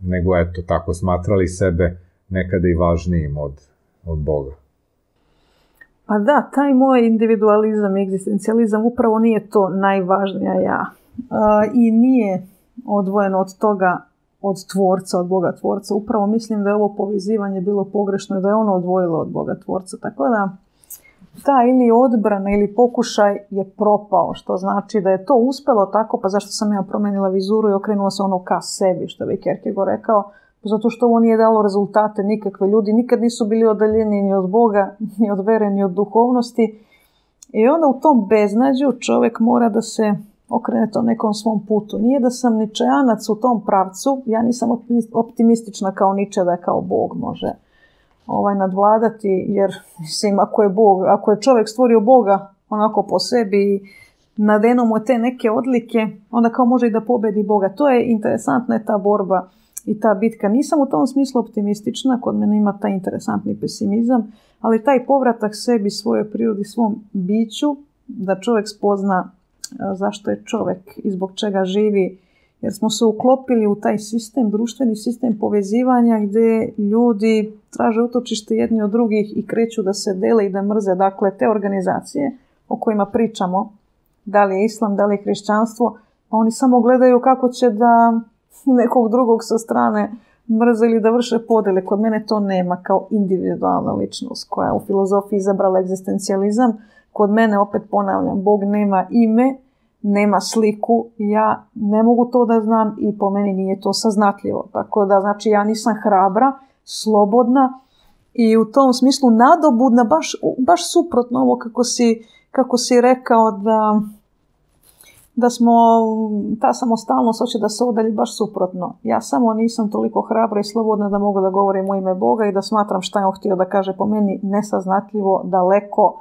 nego eto, tako smatrali sebe nekada i važnijim od, od Boga? Pa da, taj moj individualizam i egzistencijalizam upravo nije to najvažnija ja. Uh, I nije odvojeno od toga, od tvorca, od Boga tvorca. Upravo mislim da je ovo povezivanje bilo pogrešno i da je ono odvojilo od Boga tvorca. Tako da, ta ili odbrana ili pokušaj je propao, što znači da je to uspelo tako, pa zašto sam ja promenila vizuru i okrenula se ono ka sebi, što bi Kierkegaard rekao, zato što ovo nije dalo rezultate nikakve. Ljudi nikad nisu bili odaljeni ni od Boga, ni od vere, ni od duhovnosti. I onda u tom beznađu čovek mora da se okrenete o nekom svom putu. Nije da sam ničejanac u tom pravcu, ja nisam optimistična kao Niče da je kao Bog može ovaj, nadvladati, jer mislim, ako je Bog, ako je čovjek stvorio Boga onako po sebi i nadeno mu te neke odlike, onda kao može i da pobedi Boga. To je interesantna je ta borba i ta bitka. Nisam u tom smislu optimistična, kod mene ima taj interesantni pesimizam, ali taj povratak sebi, svojoj prirodi, svom biću, da čovjek spozna zašto je čovek i zbog čega živi, jer smo se uklopili u taj sistem, društveni sistem povezivanja gde ljudi traže utočište jedni od drugih i kreću da se dele i da mrze. Dakle, te organizacije o kojima pričamo, da li je islam, da li je hrišćanstvo, Oni samo gledaju kako će da nekog drugog sa strane mrze ili da vrše podele. Kod mene to nema kao individualna ličnost koja je u filozofiji izabrala egzistencijalizam. Kod mene, opet ponavljam, Bog nema ime, nema sliku, ja ne mogu to da znam i po meni nije to saznatljivo. Tako da, znači, ja nisam hrabra, slobodna i u tom smislu nadobudna, baš, baš suprotno ovo kako si, kako si rekao da... da smo, ta samostalnost hoće da se udalji baš suprotno. Ja samo nisam toliko hrabra i slobodna da mogu da govorim u ime Boga i da smatram šta je on htio da kaže, po meni nesaznatljivo, daleko,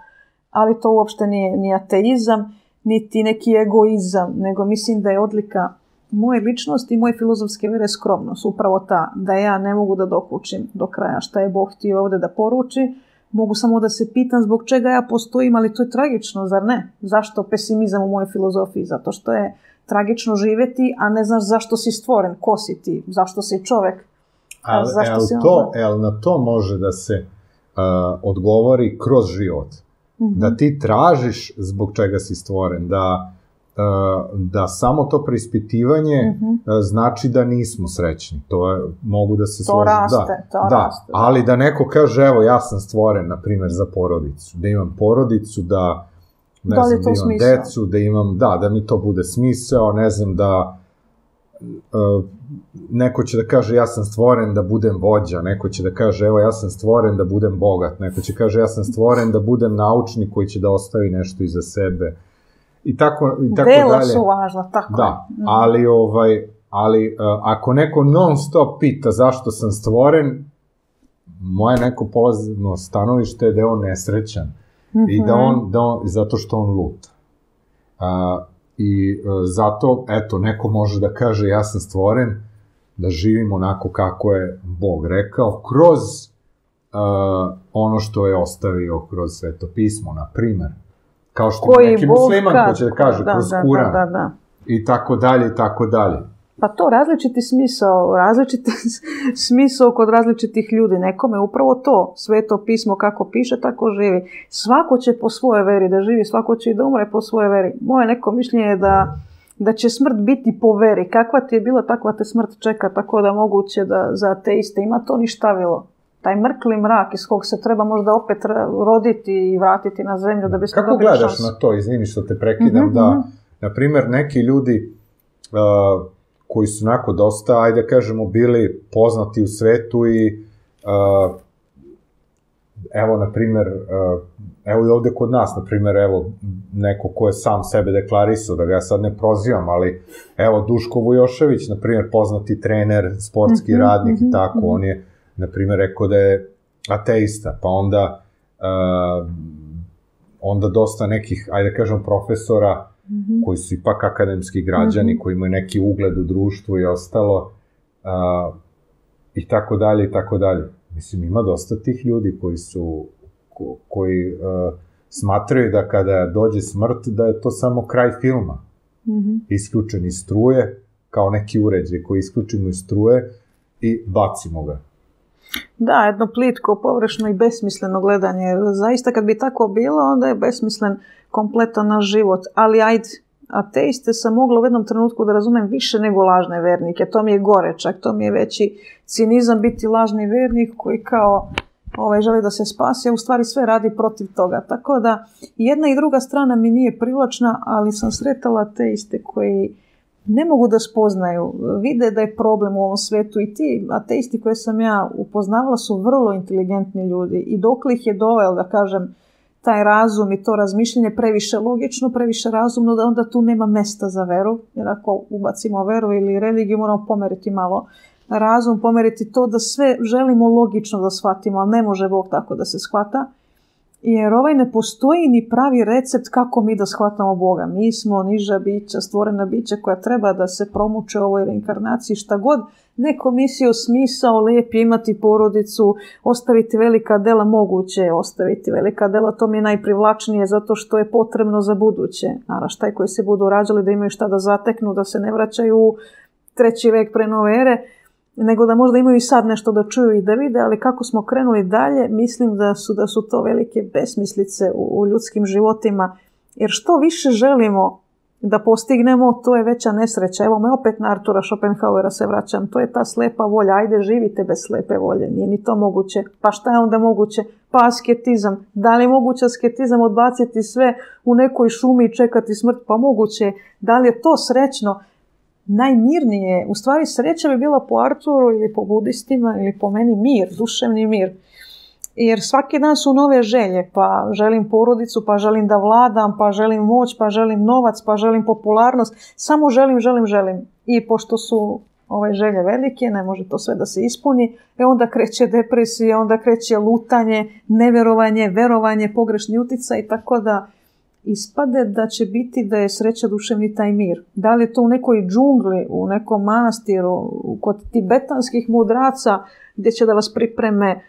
ali to uopšte nije ni ateizam, niti neki egoizam, nego mislim da je odlika moje ličnosti i moje filozofske vjere skromnost, upravo ta, da ja ne mogu da dokučim do kraja šta je Bog htio ovdje da poruči. Mogu samo da se pitam zbog čega ja postojim, ali to je tragično, zar ne? Zašto pesimizam u mojoj filozofiji? Zato što je tragično živjeti, a ne znaš zašto si stvoren, ko si ti, zašto si čovjek. Ali on... na to može da se uh, odgovori kroz život. Mm-hmm. Da ti tražiš zbog čega si stvoren, da, uh, da samo to preispitivanje mm-hmm. uh, znači da nismo srećni. To je, mogu da se složi. To raste, da, to da, raste. Da. Ali da neko kaže, evo, ja sam stvoren, na primjer, za porodicu. Da imam porodicu, da, ne da znam, da imam smisla? Decu, da imam, da, da mi to bude smisao, ne znam, da uh, neko će da kaže, ja sam stvoren da budem vođa, neko će da kaže, evo, ja sam stvoren da budem bogat, neko će kaže, ja sam stvoren da budem naučnik koji će da ostavi nešto iza sebe. I tako, i tako dalje. Dela su važna, tako. Da, ali, ovaj, ali uh, ako neko non stop pita zašto sam stvoren, moje neko polazno stanovište je da je on nesrećan. Mm-hmm. I da on, da on, zato što on luta. Uh, I uh, zato, eto, neko može da kaže, ja sam stvoren da živim onako kako je Bog rekao, kroz uh, ono što je ostavio kroz Sveto pismo, na primjer. Kao što koji neki musliman kad, ko će da kaže, da, kroz da, Kuran, da, da, da. I tako dalje, i tako dalje. Pa to različiti smisao, različiti smisao kod različitih ljudi. Nekome upravo to, Sveto pismo kako piše, tako živi. Svako će po svojoj veri da živi, svako će i da umre po svojoj veri. Moje neko mišljenje je da... da će smrt biti po veri. Kakva ti je bila, takva te smrt čeka, tako da moguće da za ateiste ima to ništavilo. Taj mrkli mrak iz kog se treba možda opet roditi i vratiti na zemlju da bi se dobili šansu. Kako gledaš na to, izvini što te prekidam, mm-hmm, da, mm-hmm. na primjer, neki ljudi uh, koji su onako dosta, ajde kažemo, bili poznati u svetu i uh, evo, na primjer, uh, evo i ovdje kod nas, na primjer, evo, neko ko je sam sebe deklarisao, da ga ja sad ne prozivam, ali evo, Duško Vujošević, na primjer, poznati trener, sportski mm-hmm, radnik mm-hmm, i tako, mm-hmm. on je, na primjer, rekao da je ateista, pa onda, uh, onda dosta nekih, ajde kažem, profesora, mm-hmm. koji su ipak akademski građani, mm-hmm. koji imaju neki ugled u društvu i ostalo, uh, i tako dalje, i tako dalje. Mislim, ima dosta tih ljudi koji su, ko, koji uh, smatraju da kada dođe smrt, da je to samo kraj filma. Mm-hmm. Isključen iz struje, kao neki uređaj koji isključimo iz struje i bacimo ga. Da, jedno plitko, površno i besmisleno gledanje. Zaista kad bi tako bilo, onda je besmislen kompletan naš život. Ali ajde, ateiste sam mogla u jednom trenutku da razumem više nego lažne vernike. To mi je gore čak, to mi je veći cinizam biti lažni vernik koji kao ovaj, želi da se spasi, a u stvari sve radi protiv toga. Tako da jedna i druga strana mi nije privlačna, ali sam sretala ateiste koji ne mogu da spoznaju, vide da je problem u ovom svetu i ti ateisti koje sam ja upoznavala su vrlo inteligentni ljudi i dokle ih je doveo, da kažem, taj razum i to razmišljanje previše logično, previše razumno, da onda tu nema mesta za veru. Jer ako ubacimo veru ili religiju, moramo pomeriti malo razum, pomeriti to da sve želimo logično da shvatimo, ali ne može Bog tako da se shvata. Jer ovaj ne postoji ni pravi recept kako mi da shvatamo Boga. Mi smo niža bića, stvorena bića koja treba da se promuče u ovoj reinkarnaciji, šta god. Neko mislio smisao, lijep je imati porodicu, ostaviti velika dela, moguće je ostaviti velika dela, to mi je najprivlačnije zato što je potrebno za buduće. Naravno, šta je koji se budu rađali da imaju šta da zateknu, da se ne vraćaju u treći vek pre nove ere, nego da možda imaju i sad nešto da čuju i da vide, ali kako smo krenuli dalje, mislim da su, da su to velike besmislice u, u ljudskim životima, jer što više želimo da postignemo, to je veća nesreća. Evo me opet na Artura Schopenhauera se vraćam. To je ta slepa volja. Ajde, živite bez slepe volje. Nije ni to moguće. Pa šta je onda moguće? Pa asketizam. Da li je moguće asketizam odbaciti sve u nekoj šumi i čekati smrt? Pa moguće. Da li je to srećno? Najmirnije. U stvari sreća bi bila po Arturu ili po budistima ili po meni mir, duševni mir. Jer svaki dan su nove želje, pa želim porodicu, pa želim da vladam, pa želim moć, pa želim novac, pa želim popularnost. Samo želim, želim, želim. I pošto su ove želje velike, ne može to sve da se ispuni, e onda kreće depresija, onda kreće lutanje, neverovanje, verovanje, pogrešni uticaj, tako da ispade da će biti da je sreća duševni taj mir. Da li je to u nekoj džungli, u nekom manastiru, kod tibetanskih mudraca, gdje će da vas pripreme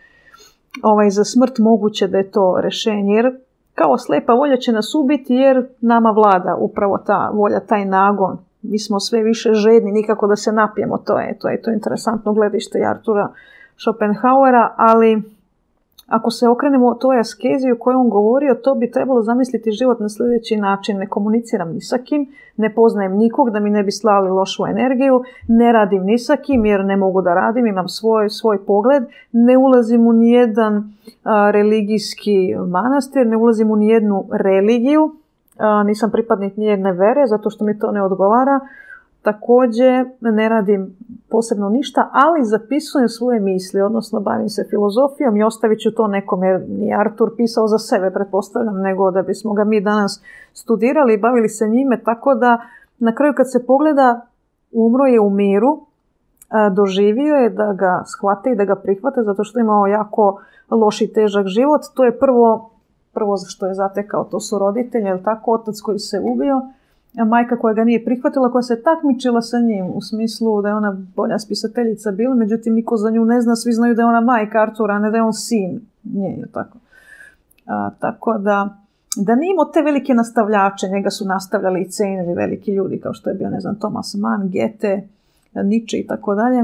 Ovaj, za smrt, moguće da je to rješenje, jer kao slepa volja će nas ubiti jer nama vlada upravo ta volja, taj nagon. Mi smo sve više žedni, nikako da se napijemo, to je to, je to interesantno gledište Artura Schopenhauera, ali ako se okrenemo o toj askeziji o kojoj on govorio, to bi trebalo zamisliti život na sljedeći način. Ne komuniciram ni sa kim, ne poznajem nikog da mi ne bi slali lošu energiju, ne radim ni sa kim jer ne mogu da radim, imam svoj, svoj pogled, ne ulazim u nijedan a, religijski manastir, ne ulazim u nijednu religiju, a, nisam pripadnik nijedne vere zato što mi to ne odgovara. Također ne radim posebno ništa, ali zapisujem svoje misli, odnosno bavim se filozofijom i ostavit ću to nekom, jer nije Artur pisao za sebe, pretpostavljam, nego da bismo ga mi danas studirali i bavili se njime, tako da na kraju kad se pogleda, umro je u miru, doživio je da ga shvate i da ga prihvate, zato što je imao jako loš i težak život. To je prvo, prvo što je zatekao, to su roditelji, jel tako, otac koji se ubio, majka koja ga nije prihvatila, koja se takmičila sa njim u smislu da je ona bolja spisateljica bila, međutim niko za nju ne zna, svi znaju da je ona majka Artura, a ne da je on sin. Nije je tako. A, tako da, da nije imao te velike nastavljače, njega su nastavljali i cijenili veliki ljudi, kao što je bio, ne znam, Thomas Mann, Gete, Nietzsche i tako dalje.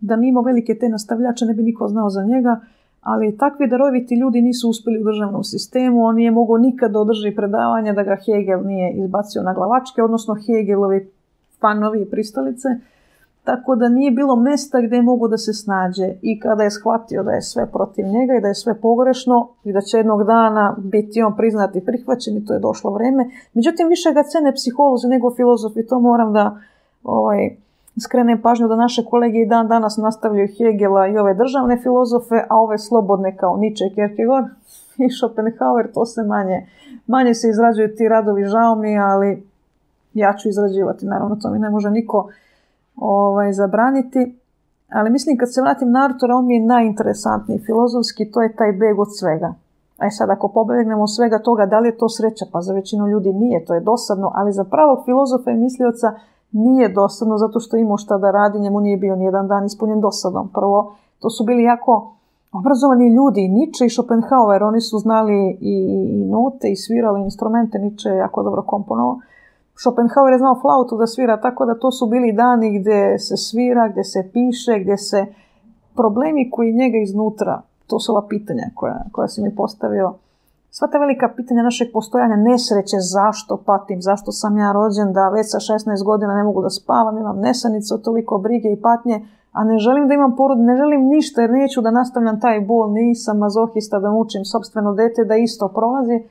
Da nije imao velike te nastavljače, ne bi niko znao za njega, ali takvi daroviti ljudi nisu uspjeli u državnom sistemu, on nije mogao nikad da održi predavanja da ga Hegel nije izbacio na glavačke, odnosno Hegelovi fanovi i pristalice, tako da nije bilo mesta gdje je mogao da se snađe. I kada je shvatio da je sve protiv njega i da je sve pogrešno i da će jednog dana biti on priznat i prihvaćen, i to je došlo vrijeme. Međutim, više ga cene psiholozi nego filozofi, to moram da ovaj, skrenem pažnju da naše kolege i dan danas nastavljaju Hegela i ove državne filozofe, a ove slobodne kao Nietzsche, Kierkegaard i Schopenhauer, to se manje, manje se izrađuju ti radovi, žao mi, ali ja ću izrađivati, naravno, to mi ne može niko ovaj, zabraniti. Ali mislim, kad se vratim na Artura, on mi je najinteresantniji filozofski, to je taj beg od svega. A sad, ako pobegnemo od svega toga, da li je to sreća? Pa za većinu ljudi nije, to je dosadno, ali za pravog filozofa i mislioca nije dosadno, zato što imao šta da radi, njemu nije bio nijedan dan ispunjen dosadom. Prvo, to su bili jako obrazovani ljudi, Nietzsche i Schopenhauer, oni su znali i note i svirali instrumente, Nietzsche je jako dobro komponovao. Schopenhauer je znao flautu da svira, tako da to su bili dani gdje se svira, gdje se piše, gdje se problemi koji njega iznutra, to su ova pitanja koja, koja si mi postavio. Sva ta velika pitanja našeg postojanja, nesreće, zašto patim, zašto sam ja rođen, da već sa šesnaest godina ne mogu da spavam, imam nesanicu, toliko brige i patnje, a ne želim da imam porod, ne želim ništa jer neću da nastavljam taj bol, nisam mazohista da mučim sopstveno dete, da isto prolazi.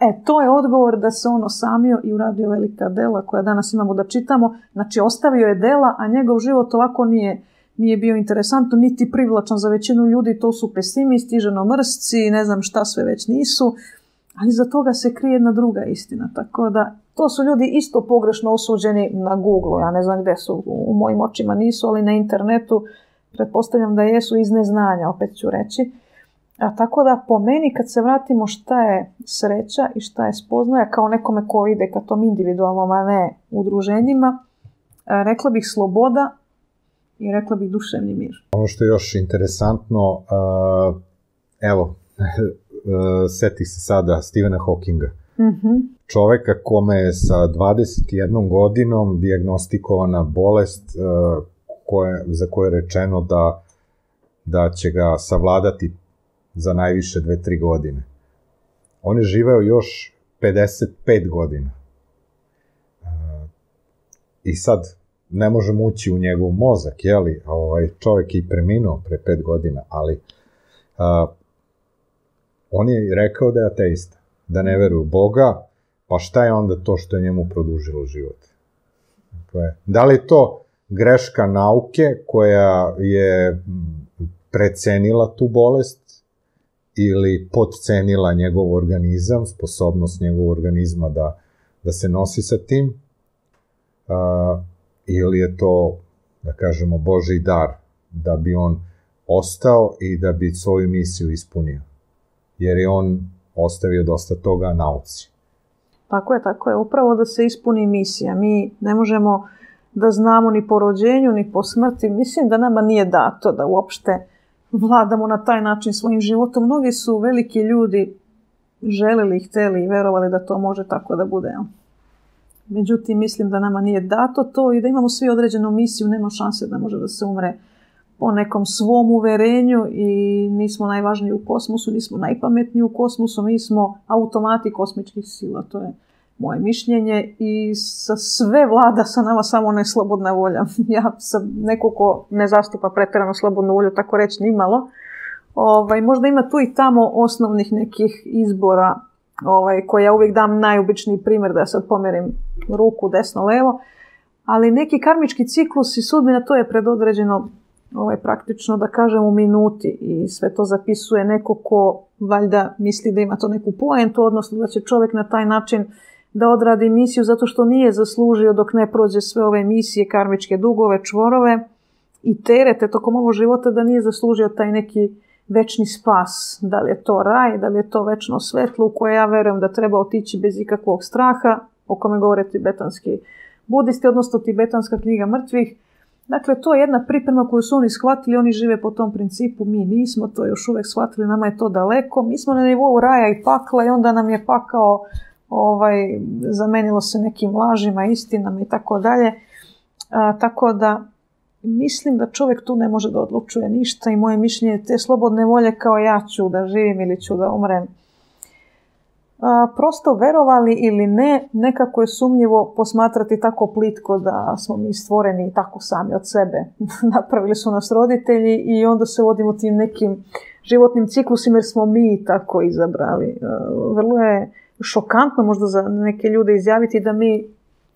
E, to je odgovor da se on osamio i uradio velika dela koja danas imamo da čitamo. Znači, ostavio je dela, a njegov život ovako nije... nije bio interesantno, niti privlačan za većinu ljudi, to su pesimisti, ženomrsci, ne znam šta sve već nisu, ali za toga se krije jedna druga istina, tako da to su ljudi isto pogrešno osuđeni na Google, ja ne znam gdje su, u mojim očima nisu, ali na internetu pretpostavljam da jesu iz neznanja, opet ću reći. A tako da po meni kad se vratimo šta je sreća i šta je spoznaja, kao nekome ko ide ka tom individualnom, a ne udruženjima, rekla bih sloboda, i rekla bih duševni mir. Ono što je još interesantno, evo, setih se sada Stephena Hawkinga. Mm-hmm. Čoveka kome je sa dvadeset jednom godinom dijagnostikovana bolest koje, za koju je rečeno da, da će ga savladati za najviše dve do tri godine. On je živeo još pedeset pet godina. i sad ne možemo ući u njegov mozak, jeli, čovjek je i preminuo pre pet godina, ali on je rekao da je ateista, da ne veruje u Boga, pa šta je onda to što je njemu produžilo život? Da li je to greška nauke koja je precenila tu bolest ili podcenila njegov organizam, sposobnost njegovog organizma da, da se nosi sa tim, a, ili je to, da kažemo, Božji dar, da bi on ostao i da bi svoju misiju ispunio, jer je on ostavio dosta toga nauci. Tako je, tako je, upravo da se ispuni misija. Mi ne možemo da znamo ni po rođenju, ni po smrti. Mislim da nama nije dato da uopšte vladamo na taj način svojim životom. Mnogi su veliki ljudi želeli, hteli i verovali da to može tako da bude. Međutim, mislim da nama nije dato to i da imamo svi određenu misiju, nema šanse da može da se umre po nekom svom uverenju i nismo najvažniji u kosmosu, nismo najpametniji u kosmosu, mi smo automati kosmičkih sila, to je moje mišljenje i sa sve vlada sa nama samo ne slobodna volja. Ja sam neko ko ne zastupa pretjerano slobodnu volju, tako reći nimalo. Ovaj, možda ima tu i tamo osnovnih nekih izbora ovaj, koje ja uvijek dam najobičniji primjer da ja sad pomerim ruku desno-levo, ali neki karmički ciklus i sudbina to je predodređeno ovaj, praktično da kažem u minuti i sve to zapisuje neko ko valjda misli da ima to neku poentu, odnosno da će čovjek na taj način da odradi misiju zato što nije zaslužio dok ne prođe sve ove misije, karmičke dugove, čvorove i terete tokom ovog života da nije zaslužio taj neki večni spas. Da li je to raj, da li je to večno svetlo u koje ja verujem da treba otići bez ikakvog straha, o kome govore tibetanski budisti, odnosno tibetanska knjiga mrtvih. Dakle, to je jedna priprema koju su oni shvatili, oni žive po tom principu, mi nismo to još uvijek shvatili, nama je to daleko, mi smo na nivou raja i pakla i onda nam je pakao ovaj, zamenilo se nekim lažima, istinama i tako dalje. Tako da mislim da čovjek tu ne može da odlučuje ništa i moje mišljenje te slobodne volje kao ja ću da živim ili ću da umrem. A, prosto verovali ili ne, nekako je sumnjivo posmatrati tako plitko da smo mi stvoreni tako sami od sebe. Napravili su nas roditelji i onda se vodimo tim nekim životnim ciklusima jer smo mi tako izabrali. A, vrlo je šokantno možda za neke ljude izjaviti da mi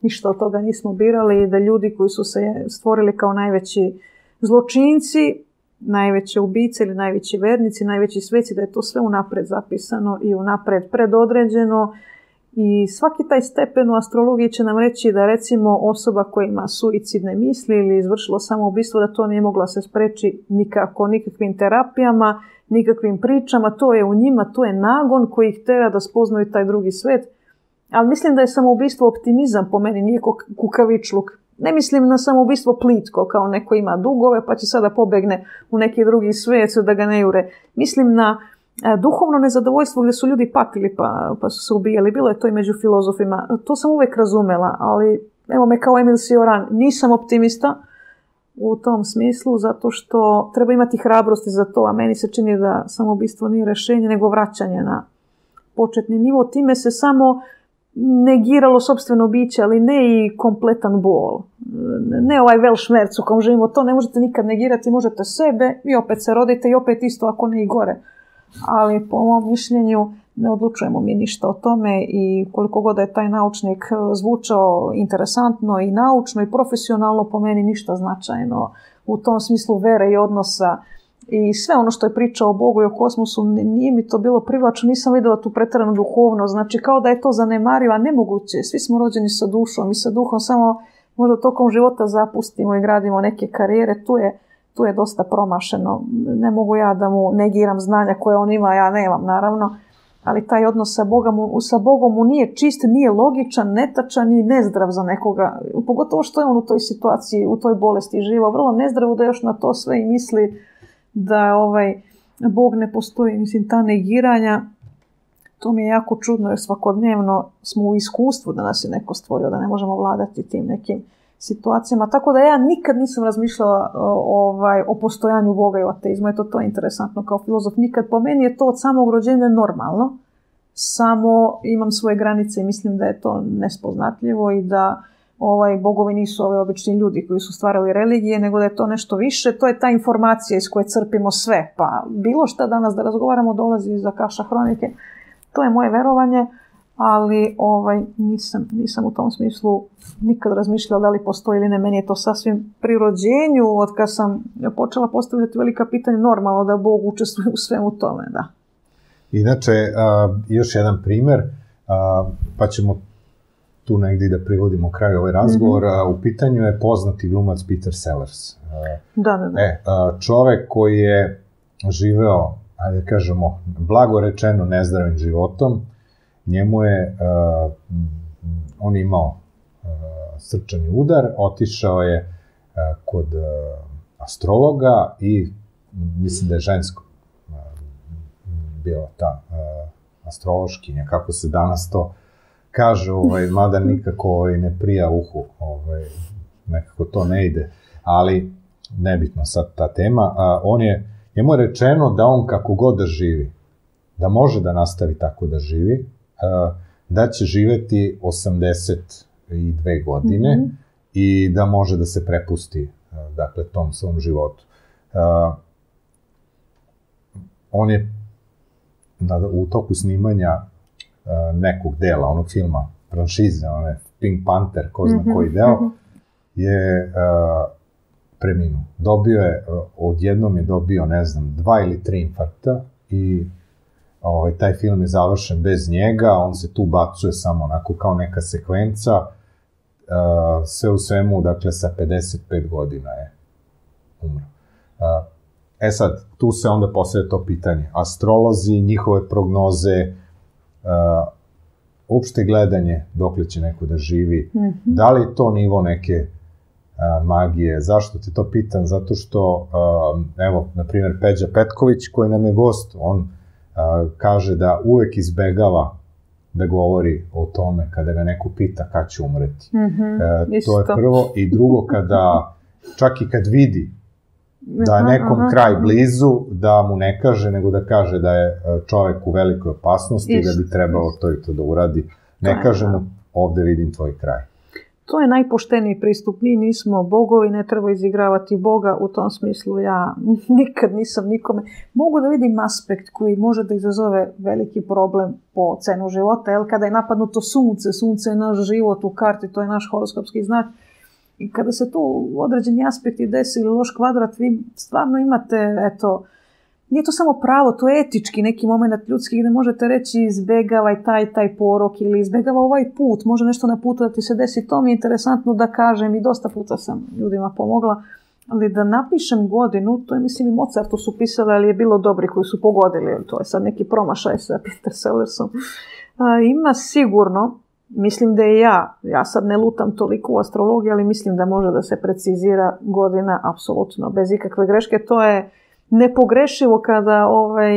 ništa od toga nismo birali i da ljudi koji su se stvorili kao najveći zločinci, najveće ubice ili najveći vernici, najveći sveci, da je to sve unapred zapisano i unapred predodređeno. I svaki taj stepen u astrologiji će nam reći da recimo osoba koja ima suicidne misli ili izvršilo samoubistvo, da to nije mogla se spreći nikako, nikakvim terapijama, nikakvim pričama. To je u njima, to je nagon koji ih tera da spoznaju taj drugi svet. Ali mislim da je samoubistvo optimizam po meni, nije kukavičluk. Ne mislim na samoubistvo plitko, kao neko ima dugove pa će sada pobegne u neki drugi svijet da ga ne jure. Mislim na e, duhovno nezadovoljstvo gdje su ljudi patili pa, pa su se ubijali. Bilo je to i među filozofima. To sam uvijek razumela, ali evo me kao Emil Sioran, nisam optimista u tom smislu zato što treba imati hrabrosti za to, a meni se čini da samoubistvo nije rješenje nego vraćanje na početni nivo. Time se samo negiralo sopstveno biće, ali ne i kompletan bol. Ne ovaj velšmerc u kom živimo, to ne možete nikad negirati, možete sebe i opet se rodite i opet isto ako ne i gore. Ali po mom mišljenju ne odlučujemo mi ništa o tome i koliko god je taj naučnik zvučao interesantno i naučno i profesionalno, po meni ništa značajno u tom smislu vere i odnosa. I sve ono što je pričao o Bogu i o kosmosu, nije mi to bilo privlačno, nisam vidjela tu pretjeranu duhovnost, znači kao da je to zanemario, a nemoguće, svi smo rođeni sa dušom i sa duhom, samo možda tokom života zapustimo i gradimo neke karijere, tu je, tu je dosta promašeno, ne mogu ja da mu negiram znanja koje on ima, ja nemam naravno, ali taj odnos sa, Boga mu, sa Bogom mu nije čist, nije logičan, netačan i nezdrav za nekoga, pogotovo što je on u toj situaciji, u toj bolesti živo, vrlo nezdravo da još na to sve i misli, da ovaj Bog ne postoji, mislim, ta negiranja, to mi je jako čudno jer svakodnevno smo u iskustvu da nas je neko stvorio, da ne možemo vladati tim nekim situacijama. Tako da ja nikad nisam razmišljala ovaj, o postojanju Boga i o ateizmu, eto to je interesantno kao filozof, nikad po meni je to od samog rođenja normalno, samo imam svoje granice i mislim da je to nespoznatljivo i da ovaj, bogovi nisu ovi obični ljudi koji su stvarali religije, nego da je to nešto više. To je ta informacija iz koje crpimo sve. Pa bilo šta danas da razgovaramo dolazi iza kaša hronike. To je moje verovanje, ali ovaj, nisam, nisam u tom smislu nikad razmišljala da li postoji ili ne. Meni je to sasvim pri rođenju, od kad sam počela postavljati velika pitanja, normalno da Bog učestvuje u svemu tome, da. Inače, a, još jedan primer, a, pa ćemo tu negdje da privodimo kraj ovaj razgovor. Mm-hmm. A, u pitanju je poznati glumac Peter Sellers. A, da, da, da. E, a, čovek koji je živeo, ajde kažemo, blago rečeno nezdravim životom. Njemu je, a, on imao a, srčani udar, otišao je a, kod a, astrologa i mislim da je žensko a, bila ta a, astrološkinja, kako se danas to kaže, ovaj, mada nikako ovaj, ne prija uhu, ovaj, nekako to ne ide, ali nebitno sad ta tema. A, on je, njemu je rečeno da on kako god da živi, da može da nastavi tako da živi, da će živeti osamdeset i dve godine, mm-hmm, i da može da se prepusti, dakle, tom svom životu. Uh, on je u toku snimanja uh, nekog dela, onog filma, franšize, one Pink Panther, ko zna, mm-hmm, koji deo, je uh, preminuo. Dobio je, odjednom je dobio, ne znam, dva ili tri infarkta i ovaj, taj film je završen bez njega, on se tu bacuje samo onako kao neka sekvenca, uh, sve u svemu, dakle, sa pedeset pet godina je umro. Uh, e sad, tu se onda postavlja to pitanje. Astrolozi, njihove prognoze, uh, opšte gledanje dokle će neko da živi, mm-hmm, da li je to nivo neke uh, magije? Zašto ti to pitam? Zato što, uh, evo, na primjer, Pedja Petković, koji nam je gost, on kaže da uvek izbegava da govori o tome kada ga neko pita kad će umreti. Mm-hmm, e, to je prvo. I drugo, kada, čak i kad vidi da je nekom, aha, kraj blizu, da mu ne kaže, nego da kaže da je čovek u velikoj opasnosti, isto, da bi trebalo to i to da uradi. Ne kaže mu, ovde vidim tvoj kraj. To je najpošteniji pristup. Mi nismo bogovi, ne treba izigravati Boga. U tom smislu ja nikad nisam nikome. Mogu da vidim aspekt koji može da izazove veliki problem po cenu života. Jel, kada je napadnuto sunce, sunce je naš život u karti, to je naš horoskopski znak. I kada se tu određeni aspekti desi ili loš kvadrat, vi stvarno imate, eto, nije to samo pravo, to je etički neki moment ljudski gde možete reći izbegavaj taj, taj porok ili izbegava ovaj put, može nešto na putu da ti se desi. To mi je interesantno da kažem i dosta puta sam ljudima pomogla, ali da napišem godinu, to je, mislim, i Mozartu su pisali, ali je bilo dobri koji su pogodili, to je sad neki promašaj sa Peter Sellersom. A, ima sigurno, mislim da je ja, ja sad ne lutam toliko u astrologiji, ali mislim da može da se precizira godina apsolutno, bez ikakve greške. To je nepogrešivo kada ovaj,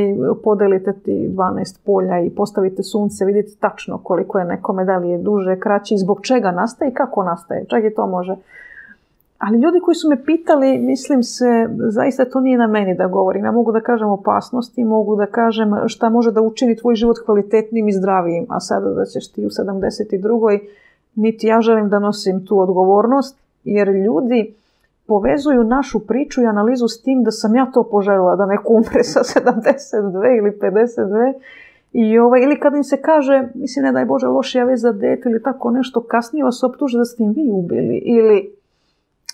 podelite ti dvanaest polja i postavite sunce, vidite tačno koliko je nekome, da li je duže, kraće, zbog čega nastaje i kako nastaje, čak i to može. Ali ljudi koji su me pitali, mislim se, zaista to nije na meni da govorim. Ja mogu da kažem opasnosti, mogu da kažem šta može da učini tvoj život kvalitetnim i zdravijim, a sada da ćeš ti u sedamdeset i drugoj niti ja želim da nosim tu odgovornost, jer ljudi povezuju našu priču i analizu s tim da sam ja to poželjela, da neko umre sa sedamdeset dve ili pedeset dve. I ovaj, ili kad im se kaže, mislim, ne daj Bože, lošija vez za dete ili tako nešto, kasnije vas optuže da ste im vi ubili ili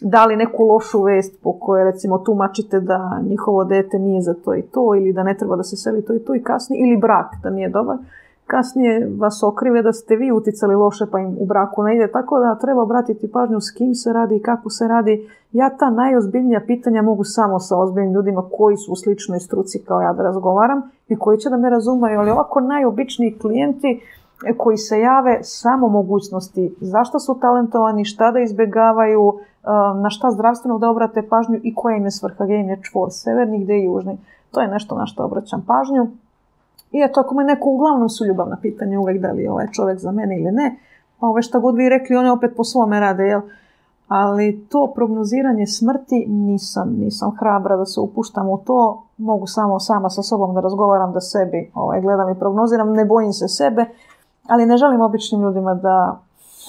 dali neku lošu vest po kojoj, recimo, tumačite da njihovo dete nije za to i to, ili da ne treba da se seli to i to i kasnije, ili brak da nije dobar. Kasnije vas okrive da ste vi uticali loše pa im u braku ne ide, tako da treba obratiti pažnju s kim se radi i kako se radi. Ja ta najozbiljnija pitanja mogu samo sa ozbiljnim ljudima koji su u sličnoj struci kao ja da razgovaram i koji će da me razumaju, ali ovako najobičniji klijenti koji se jave samo mogućnosti, zašto su talentovani, šta da izbjegavaju, na šta zdravstveno da obrate pažnju i koja im je svrha, gdje im je čvor, severni, gdje je južni. To je nešto na što obraćam pažnju. I eto, ako me neko, uglavnom su ljubavna pitanja uvek, da li je ovaj čovjek za mene ili ne, pa ove šta god vi rekli, one opet po svome rade, jel? Ali to prognoziranje smrti nisam, nisam hrabra da se upuštam u to, mogu samo sama sa sobom da razgovaram, da sebi ovaj, gledam i prognoziram, ne bojim se sebe, ali ne želim običnim ljudima da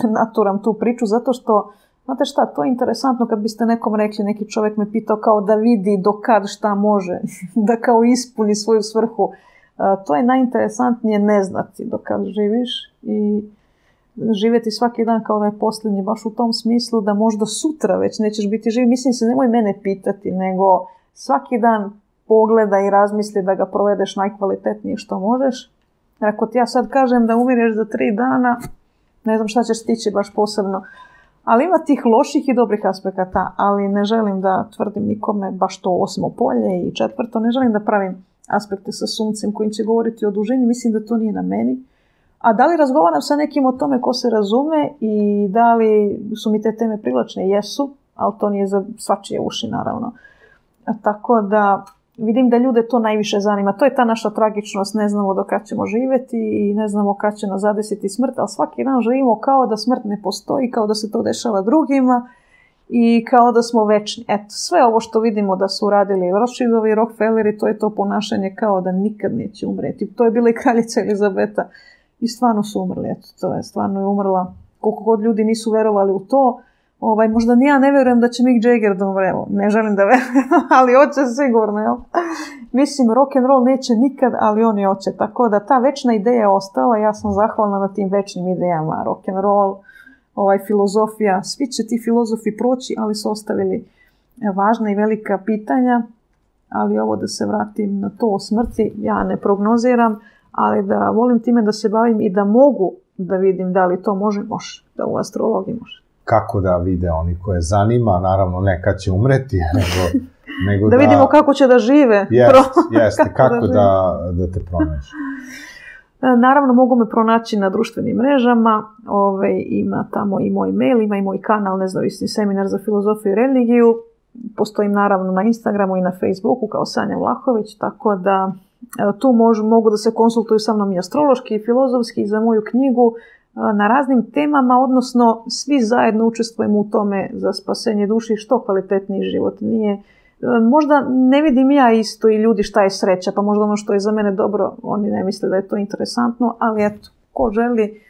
naturam tu priču, zato što, znate šta, to je interesantno kad biste nekom rekli, neki čovjek me pitao kao da vidi dokad šta može, da kao ispuni svoju svrhu. To je najinteresantnije ne znati dokad živiš i živjeti svaki dan kao da je posljednji, baš u tom smislu da možda sutra već nećeš biti živ. Mislim se, nemoj mene pitati, nego svaki dan pogledaj i razmisli da ga provedeš najkvalitetnije što možeš. Jer ako ti ja sad kažem da umireš za tri dana, ne znam šta ćeš stići baš posebno. Ali ima tih loših i dobrih aspekata, ali ne želim da tvrdim nikome baš to osmo polje i četvrto. Ne želim da pravim aspekte sa suncem kojim će govoriti o dužini. Mislim da to nije na meni. A da li razgovaram sa nekim o tome ko se razume i da li su mi te teme privlačne? Jesu, ali to nije za svačije uši, naravno. Tako da vidim da ljude to najviše zanima. To je ta naša tragičnost, ne znamo do kad ćemo živjeti i ne znamo kad će nas zadesiti smrt, ali svaki dan živimo kao da smrt ne postoji, kao da se to dešava drugima i kao da smo večni. Eto, sve ovo što vidimo da su radili Rothschildovi, Rockefelleri, to je to ponašanje kao da nikad neće umreti. To je bila i kraljica Elizabeta. I stvarno su umrli, eto, to je, stvarno je umrla. Koliko god ljudi nisu verovali u to, ovaj, možda ni ja ne vjerujem da će Mick Jagger da umre, ne želim da verujem, ali hoće sigurno, jel? Mislim, rock'n'roll neće nikad, ali oni hoće, tako da ta večna ideja je ostala, ja sam zahvalna na tim večnim idejama, rock'n'roll, ovaj, filozofija, svi će ti filozofi proći, ali su ostavili važna i velika pitanja, ali ovo da se vratim na to o smrti, ja ne prognoziram, ali da volim time da se bavim i da mogu da vidim da li to može, može, da u astrologiji može. Kako da vide oni koje zanima, naravno ne kad će umreti, nego, nego da... Da vidimo kako će da žive. Jeste, jeste, kako, kako da, da, da te pronaći. Naravno, mogu me pronaći na društvenim mrežama, Ove, ima tamo i moj mail, ima i moj kanal Nezavisni seminar za filozofiju i religiju, postojim naravno na Instagramu i na Facebooku kao Sanja Vlahović, tako da... Tu mož, mogu da se konsultuju sa mnom i astrološki i filozofski i za moju knjigu na raznim temama, odnosno svi zajedno učestvujemo u tome za spasenje duši i što kvalitetniji život. Nije, možda ne vidim ja isto i ljudi šta je sreća, pa možda ono što je za mene dobro, oni ne misle da je to interesantno, ali eto, ko želi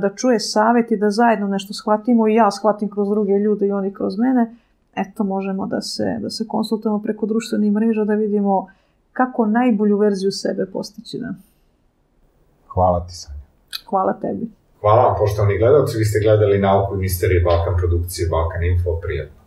da čuje savjet i da zajedno nešto shvatimo i ja shvatim kroz druge ljude i oni kroz mene, eto, možemo da se, da se konsultujemo preko društvenih mreža da vidimo kako najbolju verziju sebe postići, da. Hvala ti, Sanja. Hvala tebi. Hvala vam, poštovani gledalci. Vi ste gledali Nauku i Misterije Balkan produkcije Balkaninfo. Prijatno.